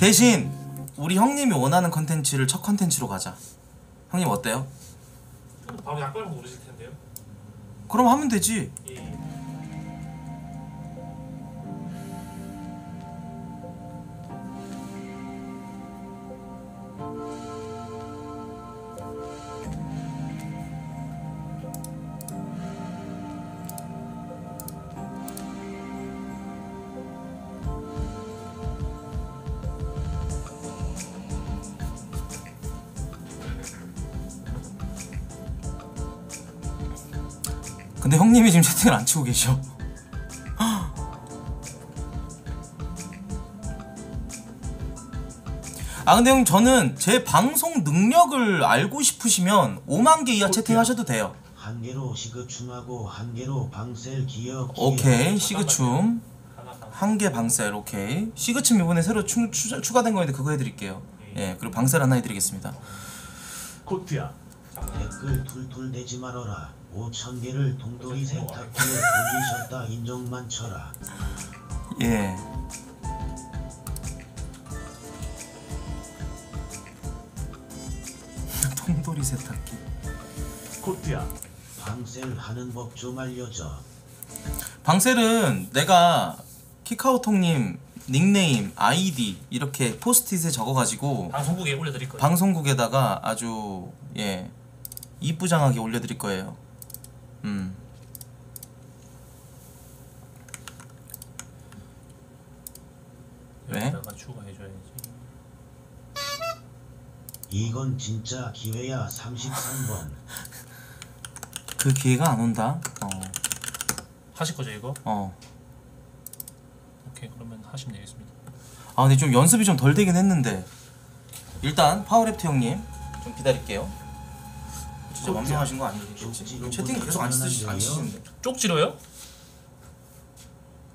대신 우리 형님이 원하는 컨텐츠를 첫 컨텐츠로 가자. 형님 어때요? 바로 약발로 모르실 텐데요. 그럼 하면 되지. 예. 근데 형님이 지금 채팅을 안 치고 계셔. 아 근데 형 저는 제 방송 능력을 알고 싶으시면 오만 개 이하 채팅하셔도 돼요. 한 개로 시그춤하고 한 개로 방셀 기억. 오케이 시그춤 한 개 방셀. 오케이 시그춤 이번에 새로 추, 추, 추가된 거인데 그거 해드릴게요. 예 그리고 방셀 하나 해드리겠습니다. 코트야. 댓글 툴툴 대지 말아라. 오천 개를 동돌이 세탁기에 돌리셨다 인정만 쳐라. 예. 동돌이 세탁기. 코트야. 방셀 하는 법 좀 알려줘. 방셀은 내가 키카오톡님 닉네임, 아이디 이렇게 포스트잇에 적어가지고 방송국에 올려드릴 거예요. 방송국에다가 아주 예 이쁘장하게 올려드릴 거예요. 음. 왜? 여기다가 추가해줘야지. 이건 진짜 기회야. 삼십삼 번. 그 기회가 안 온다. 어. 하실 거죠 이거? 어. 오케이 그러면 하시면 되겠습니다. 아 근데 좀 연습이 좀 덜 되긴 했는데 일단 파워랩트 형님 좀 기다릴게요. 진짜 완성하신 거 아니겠지? 채팅 계속 안 쓰시는데 쪽지로요?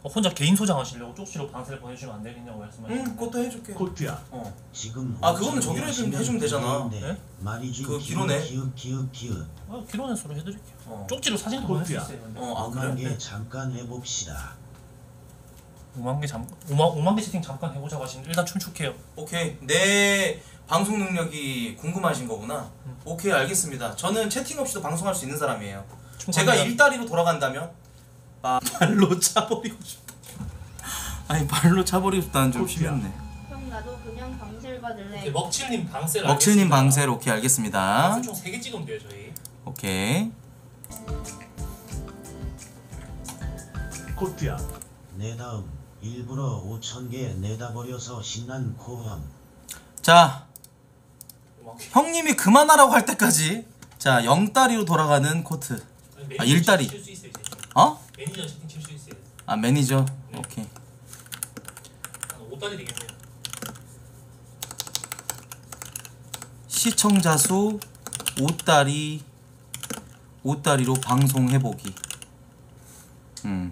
어, 혼자 개인 소장하시려고 쪽지로 방세를 보내주면 안 되겠냐고 말씀하시는. 응 그것도 해줄게. 코트야. 어. 지금 아 그거는 저기로 해주면, 해주면 되잖아. 네? 그 기로네. 아 기로네 수로 해드릴게요. 어. 쪽지로 사진도 보낼 수 있어요. 어, 아 그래? 잠깐 해봅시다. 오만 개 잠 오만 개 채팅 잠깐 해보자고 하시는데 일단 춤출게요. 오케이 내 방송 능력이 궁금하신 거구나. 응. 오케이 알겠습니다. 저는 채팅 없이도 방송할 수 있는 사람이에요. 제가 일다리로 돌아간다면 아, 발로 차버리고 싶다. 아니 발로 차버리고 싶다는 좀 심했네. 형 나도 그냥 방셀 받을래. 먹칠님 방셀. 먹칠님 방셀 오케이 알겠습니다. 방셀 총 세 개 찍으면 돼요 저희. 오케이. 코트야. 내 다음. 일부러 오천 개 내다버려서 신난 코함. 자 형님이 그만하라고 할 때까지 자 영다리로 돌아가는 코트. 아니, 아 일다리 칠 수 있어요, 어? 매니저 채팅 칠 수 있어요. 아 매니저? 네. 오케이 오다리 되겠네요. 시청자 수 오다리 오다리로 방송해보기. 음.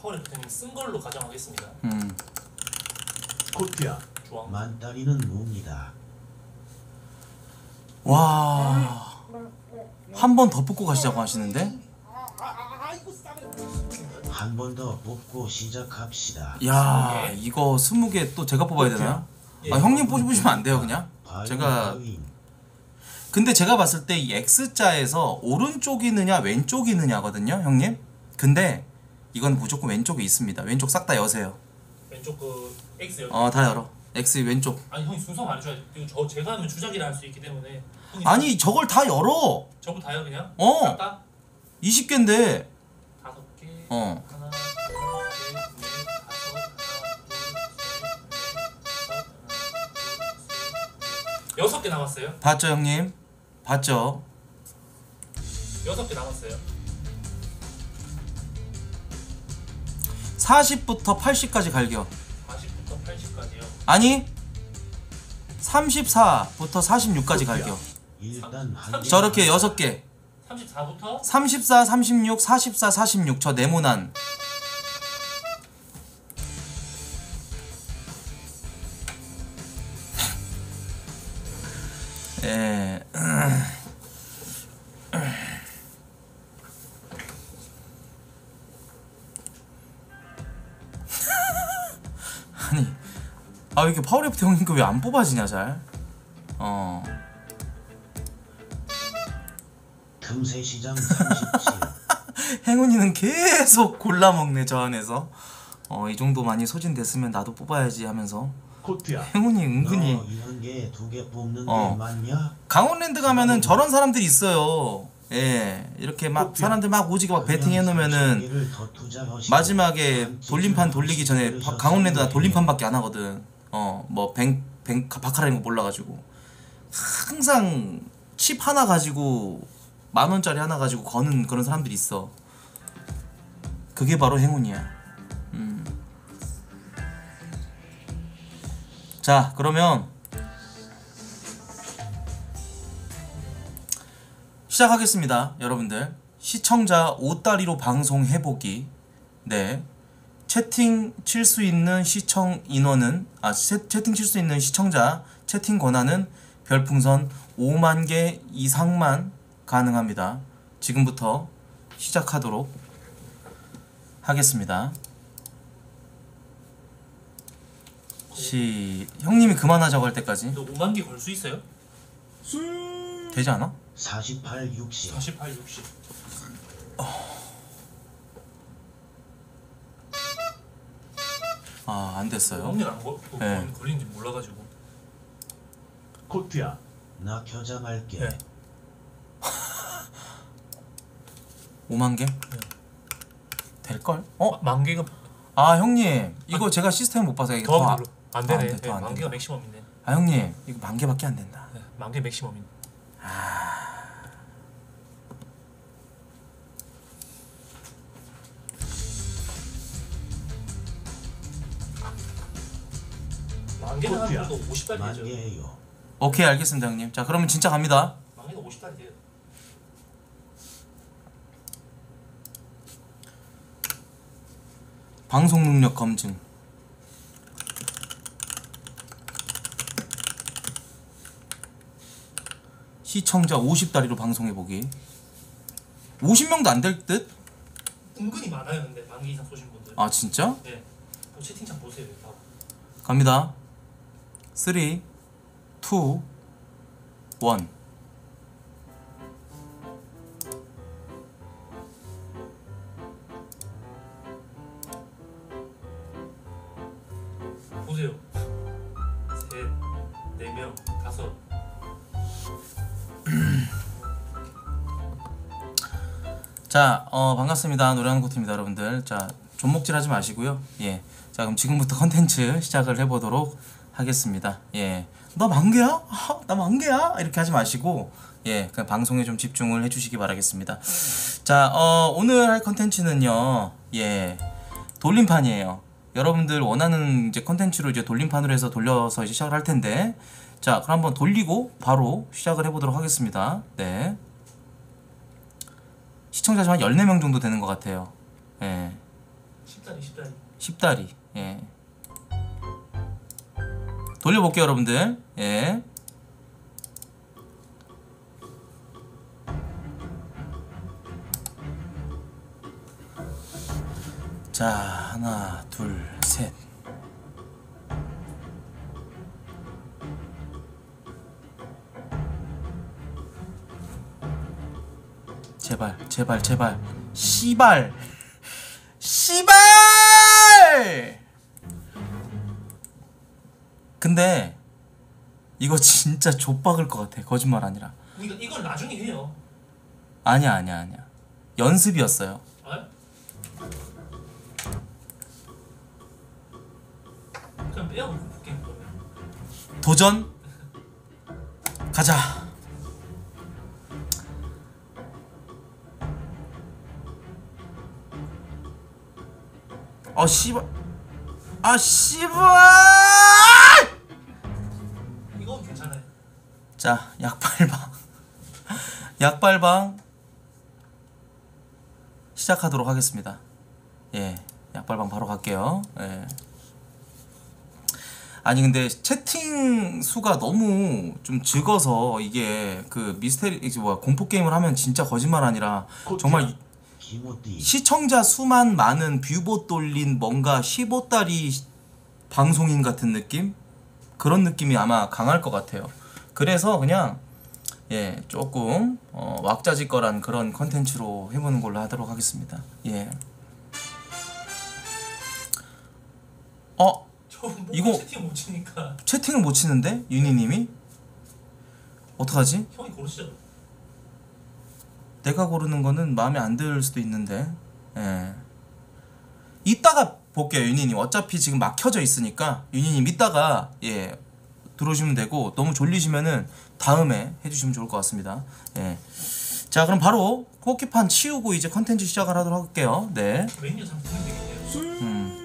파워랩터님 쓴 걸로 가정하겠습니다. 음. 코트야. 만다리는 뭡니다. 와. 한 번 더 뽑고 가시자고 하시는데? 한 번 더 뽑고 시작합시다. 야, 이거 스무 개 또 제가 뽑아야 되나요? 아, 형님 뽑으시면 안 돼요, 그냥. 제가 근데 제가 봤을 때 이 X자에서 오른쪽이느냐 왼쪽이느냐거든요, 형님. 근데 이건 무조건 왼쪽에 있습니다. 왼쪽 싹 다 여세요. 왼쪽 그 X 열어. 어, 다 열어. X 왼쪽. 아니 형이 순서 말해줘야지. 저 제가 하면 주작이라 할 수 있기 때문에. 아니 수... 저걸 다 열어. 저걸 다요 그냥? 어. 싹다? 이십 개인데. 다섯 개. 어. 하나, 둘, 셋, 넷, 다섯, 하나, 둘, 셋, 여섯 개 남았어요. 봤죠 형님? 봤죠. 여섯 개 남았어요. 사십부터 팔십까지 갈겨. 사십부터 팔십까지요? 아니 삼십사부터 사십육까지 갈겨. 일단 저렇게 여섯 개. 삼십사부터? 삼십사, 삼십육, 사십사, 사십육. 저 네모난 에... 아 왜 이렇게 파워랩트 형님 거 왜 안 뽑아지냐 잘. 어. 금세 시장 삼십칠. 행운이는 계속 골라 먹네 저 안에서. 어 이 정도 많이 소진됐으면 나도 뽑아야지 하면서. 코트야. 행운이 은근히. 너 이런 게 두 개 뽑는 어. 게 맞냐? 강원랜드 가면은 저런 사람들이 있어요. 예 이렇게 막 사람들 막 오지게 막 베팅해 놓으면은 마지막에 돌림판 돌리기 전에 강원랜드 나 돌림판밖에 안 하거든. 어 뭐 뱅 뱅 바카라 이런 거 몰라가지고 항상 칩 하나 가지고 만 원짜리 하나 가지고 거는 그런 사람들이 있어. 그게 바로 행운이야. 음. 자, 그러면 시작하겠습니다. 여러분들, 시청자 오따리로 방송해보기. 네, 채팅 칠 수 있는 시청 인원은 아 채팅 칠 수 있는 시청자 채팅 권한은 별풍선 오만 개 이상만 가능합니다. 지금부터 시작하도록 하겠습니다. 시... 형님이 그만하자고 할 때까지. 너 오만 개 걸 수 있어요? 수... 되지 않아? 사십팔, 육십 사십팔, 육십 어... 아, 안 됐어요. 형님 안 걸... 네. 걸리는지 몰라가지고. 코트야, 나 겨자갈게. 네. 오만 개? 네. 될걸? 어? 만 개가... 아, 형님 이거 아니, 제가 시스템 못 봐서 이게 더... 더 안... 안 되네. 네, 만 개가 맥시멈인데. 아, 형님 이거 만 개밖에 안 된다. 네, 만 개 맥시멈인. 아. 만 개는 그래도 오십 달이죠. 만 개예요. 오케이, 알겠습니다, 형님. 자, 그러면 진짜 갑니다. 만 개는 오십 달이에요. 방송 능력 검증. 시청자 오십 달이로 방송해보기. 오십 명도 안 될 듯? 은근히 많아요, 근데 만기 이상 쏘신 분들. 아, 진짜? 네. 뭐 채팅창 보세요. 다. 갑니다. 쓰리, 투, 원. 보세요. 셋, 네 명, 다섯. 자, 어, 반갑습니다. 노래하는 코트입니다, 여러분들. 자, 존목질 하지 마시고요. 예. 자, 그럼 지금부터 컨텐츠 시작을 해보도록 하겠습니다. 예. 나 만개야? 아, 나 만개야? 이렇게 하지 마시고, 예, 그냥 방송에 좀 집중을 해주시기 바라겠습니다. 자, 어, 오늘 할 컨텐츠는요, 예, 돌림판이에요. 여러분들 원하는 이제 컨텐츠로 이제 돌림판으로 해서 돌려서 이제 시작을 할 텐데, 자, 그럼 한번 돌리고 바로 시작을 해보도록 하겠습니다. 네. 시청자 지금 한 열네 명 정도 되는 것 같아요. 예. 십 달이, 십 달이. 십 달이, 예. 돌려볼게요, 여러분들. 예. 자, 하나, 둘, 셋. 제발, 제발, 제발. 씨발! 씨발! 근데 이거 진짜 좆박을 것 같아. 거짓말 아니라. 이거, 이건 나중에 해요. 아니야, 아니야, 아니야. 연습이었어요. 어? 도전? 가자. 아, 씨발. 아, 씨발. 이건 괜찮아요. 자, 약발방. 약발방 시작하도록 하겠습니다. 예, 약발방 바로 갈게요. 예. 아니, 근데 채팅 수가 너무 좀 적어서 이게 그 미스테리 뭐야, 공포 게임을 하면 진짜 거짓말 아니라 정말 시청자 수만 많은 뷰봇 돌린 뭔가 십오 달이 방송인 같은 느낌? 그런 느낌이 아마 강할 것 같아요. 그래서 그냥, 예, 조금 어, 왁자지껄한 그런 컨텐츠로 해보는 걸로 하도록 하겠습니다. 예. 어? 이거 채팅 못 치니까. 채팅을 못 치는데? 유니님이? 어떡하지? 형이 고르시죠. 내가 고르는 거는 마음에 안 들 수도 있는데. 예. 이따가 볼게요, 유니님. 어차피 지금 막 켜져 있으니까 유니님 이따가, 예, 들어오시면 되고, 너무 졸리시면은 다음에 해주시면 좋을 것 같습니다. 예. 자, 그럼 바로 포켓판 치우고 이제 컨텐츠 시작을 하도록 할게요. 네. 메뉴 상품이 되겠네요. 음.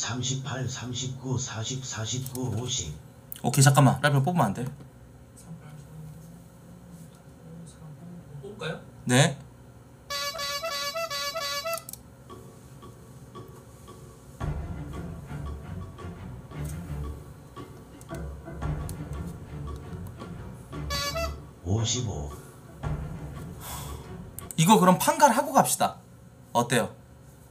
삼십팔, 삼십구, 사십, 사십구, 오십. 오케이, 잠깐만. 랩을 뽑으면 안 돼? 뽑을까요? 네. 오십오. 이거 그럼 판갈하고 갑시다. 어때요?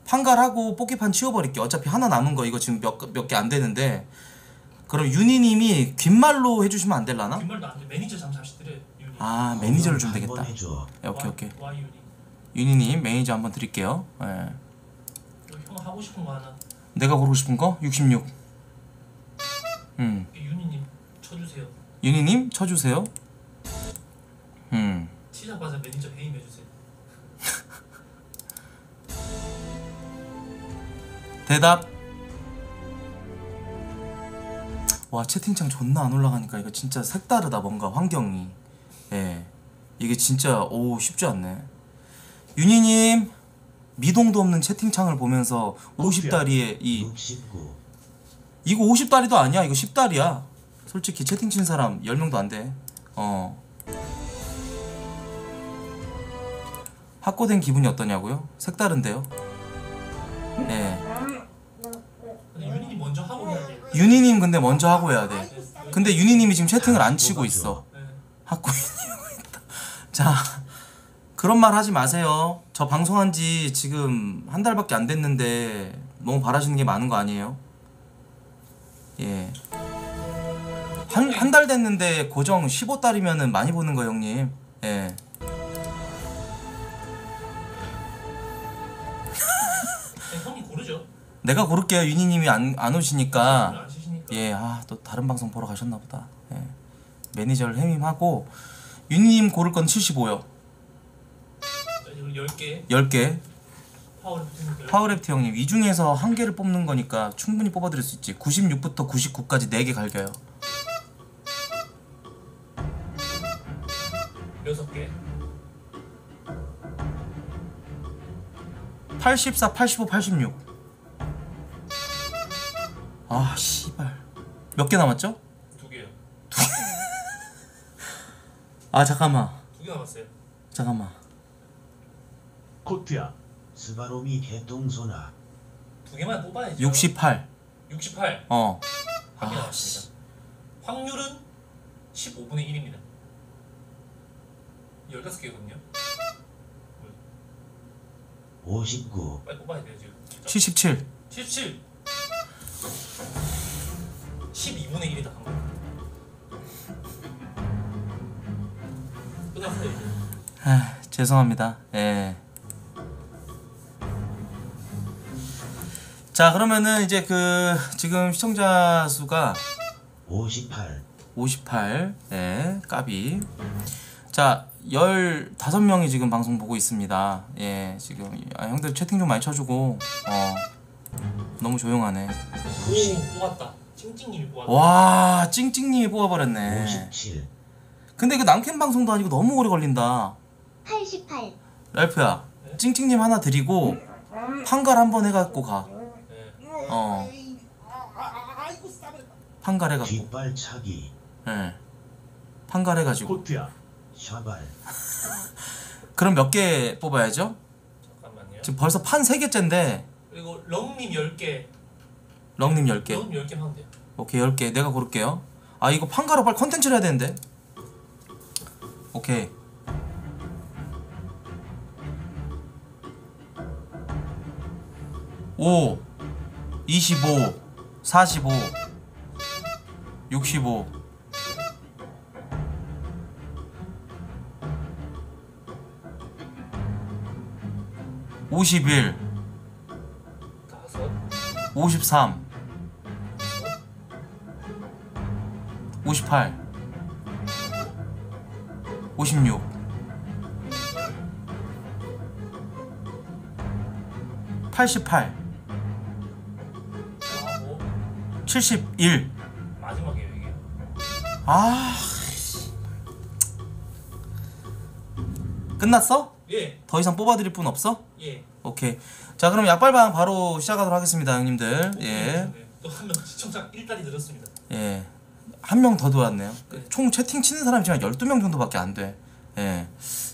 판갈하고 뽑기판 치워버릴게요. 어차피 하나 남은 거 이거 지금 몇 몇 개 안 되는데. 그럼 윤희님이 귓말로 해주시면 안 될라나? 귓말도 안 돼. 매니저 잠시들을. 아, 매니저를 좀 되겠다. 예, 오케이 오케이. 윤희님 매니저 한번 드릴게요. 예. 형 하고 싶은 거 하나. 내가 고르고 싶은 거? 육십육. 음. 윤희님 쳐주세요. 윤희님 쳐주세요. 음. 치자마자 매니저 해임해주세요. 대답. 와, 채팅창 존나 안 올라가니까 이거 진짜 색다르다. 뭔가 환경이, 예, 이게 진짜 오 쉽지 않네. 윤희님 미동도 없는 채팅창을 보면서 오십 다리에 이 육십구. 이거 오십 다리도 아니야. 이거 십 다리야 솔직히. 채팅 친 사람 열 명도 안 돼. 어. 학고된 기분이 어떠냐고요? 색다른데요? 네. 윤희님 근데 먼저 하고 해야 돼. 근데 윤희님이 지금 채팅을 안 치고 있어. 학고인이라고 했다. 자, 그런 말 하지 마세요. 저 방송한 지 지금 한 달밖에 안 됐는데 너무 바라시는 게 많은 거 아니에요? 예. 한, 한 달 됐는데 고정 십오 달이면은 많이 보는 거 형님. 예. 내가 고를게요. 윤희님이 안, 안 오시니까. 예, 아, 또 다른 방송 보러 가셨나 보다. 예. 매니저를 해임하고 윤희님 고를 건 칠십오요. 열 개. 열 개. 파워랩트 형님, 이 중에서 한 개를 뽑는 거니까 충분히 뽑아드릴 수 있지. 구십육부터 구십구까지 네 개 갈겨요. 여섯 개. 팔십사, 팔십오, 팔십육. 아, 씨발. 몇 개 남았죠? 두 개요. 두 개. 아, 잠깐만. 두 개 남았어요. 잠깐만. 코트야. 스바로미 개똥소나. 두 개만 뽑아야죠. 육십팔. 육십팔. 어. 한 개 아, 남았습니다. 씨. 확률은 십오분의 일입니다. 열다섯 개거든요. 오십구. 빨리 뽑아야 돼요, 지금. 칠십칠. 칠십칠. 십이분의 일이다 한 번. 끝났어요. 아, 죄송합니다. 예. 자, 그러면은 이제 그 지금 시청자 수가 오십팔. 오십팔. 예. 까비. 자, 열다섯 명이 지금 방송 보고 있습니다. 예. 지금 아, 형들 채팅 좀 많이 쳐 주고. 어. 너무 조용하네. 오, 뽑았다. 찡찡님이 뽑았다. 와, 찡찡님이 뽑아버렸네. 오십칠. 근데 그 남캠 방송도 아니고 너무 오래 걸린다. 팔십팔. 랄프야, 네? 찡찡님 하나 드리고 판갈 한번 해갖고 가. 네. 어. 판갈 해갖고. 뒷발차기. 네. 판갈 해가지고. 코트야. 샤발. 그럼 몇 개 뽑아야죠? 잠깐만요. 지금 벌써 판 세 개째인데. 그리고 럭님 열 개. 럭님 열 개. 럭 열 개 하면 돼요. 오케이, 열 개. 내가 고를게요. 아, 이거 판가로 빨리 컨텐츠를 해야 되는데. 오케이. 오, 이십오, 사십오, 육십오. 오십일. 오십삼, 오십팔, 오십육. 팔십팔, 칠십일. 마지막이에요, 이게. 아, 끝났어? 예. 더 이상 뽑아드릴 분 없어? 예. 오케이. 자, 그럼 약발방 바로 시작하도록 하겠습니다, 형님들. 오케이. 예. 네. 또 한 명 시청자 일 달이 늘었습니다. 예. 한 명 더 들어왔네요. 네. 총 채팅 치는 사람이 지금 열두 명 정도밖에 안 돼. 예.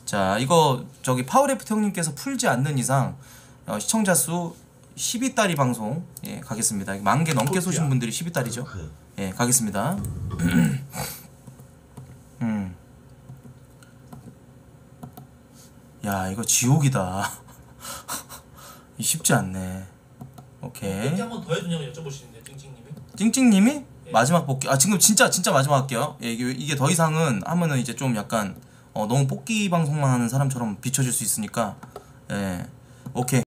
자, 이거 저기 파워레프트 형님께서 풀지 않는 이상 어, 시청자 수 십이 달이 방송 예, 가겠습니다. 만 개 넘게 쏘신 분들이 십이 달이죠. 예, 가겠습니다. 음. 야, 이거 지옥이다. 쉽지 않네. 오케이. 왠지 한번 더 해주냐고 여쭤보시는데 찡찡님이? 찡찡님이? 예. 마지막 뽑기. 아, 지금 진짜 진짜 마지막 할게요. 예, 이게 이게 더 이상은 하면은 이제 좀 약간 어, 너무 뽑기 방송만 하는 사람처럼 비춰질 수 있으니까. 예. 오케이.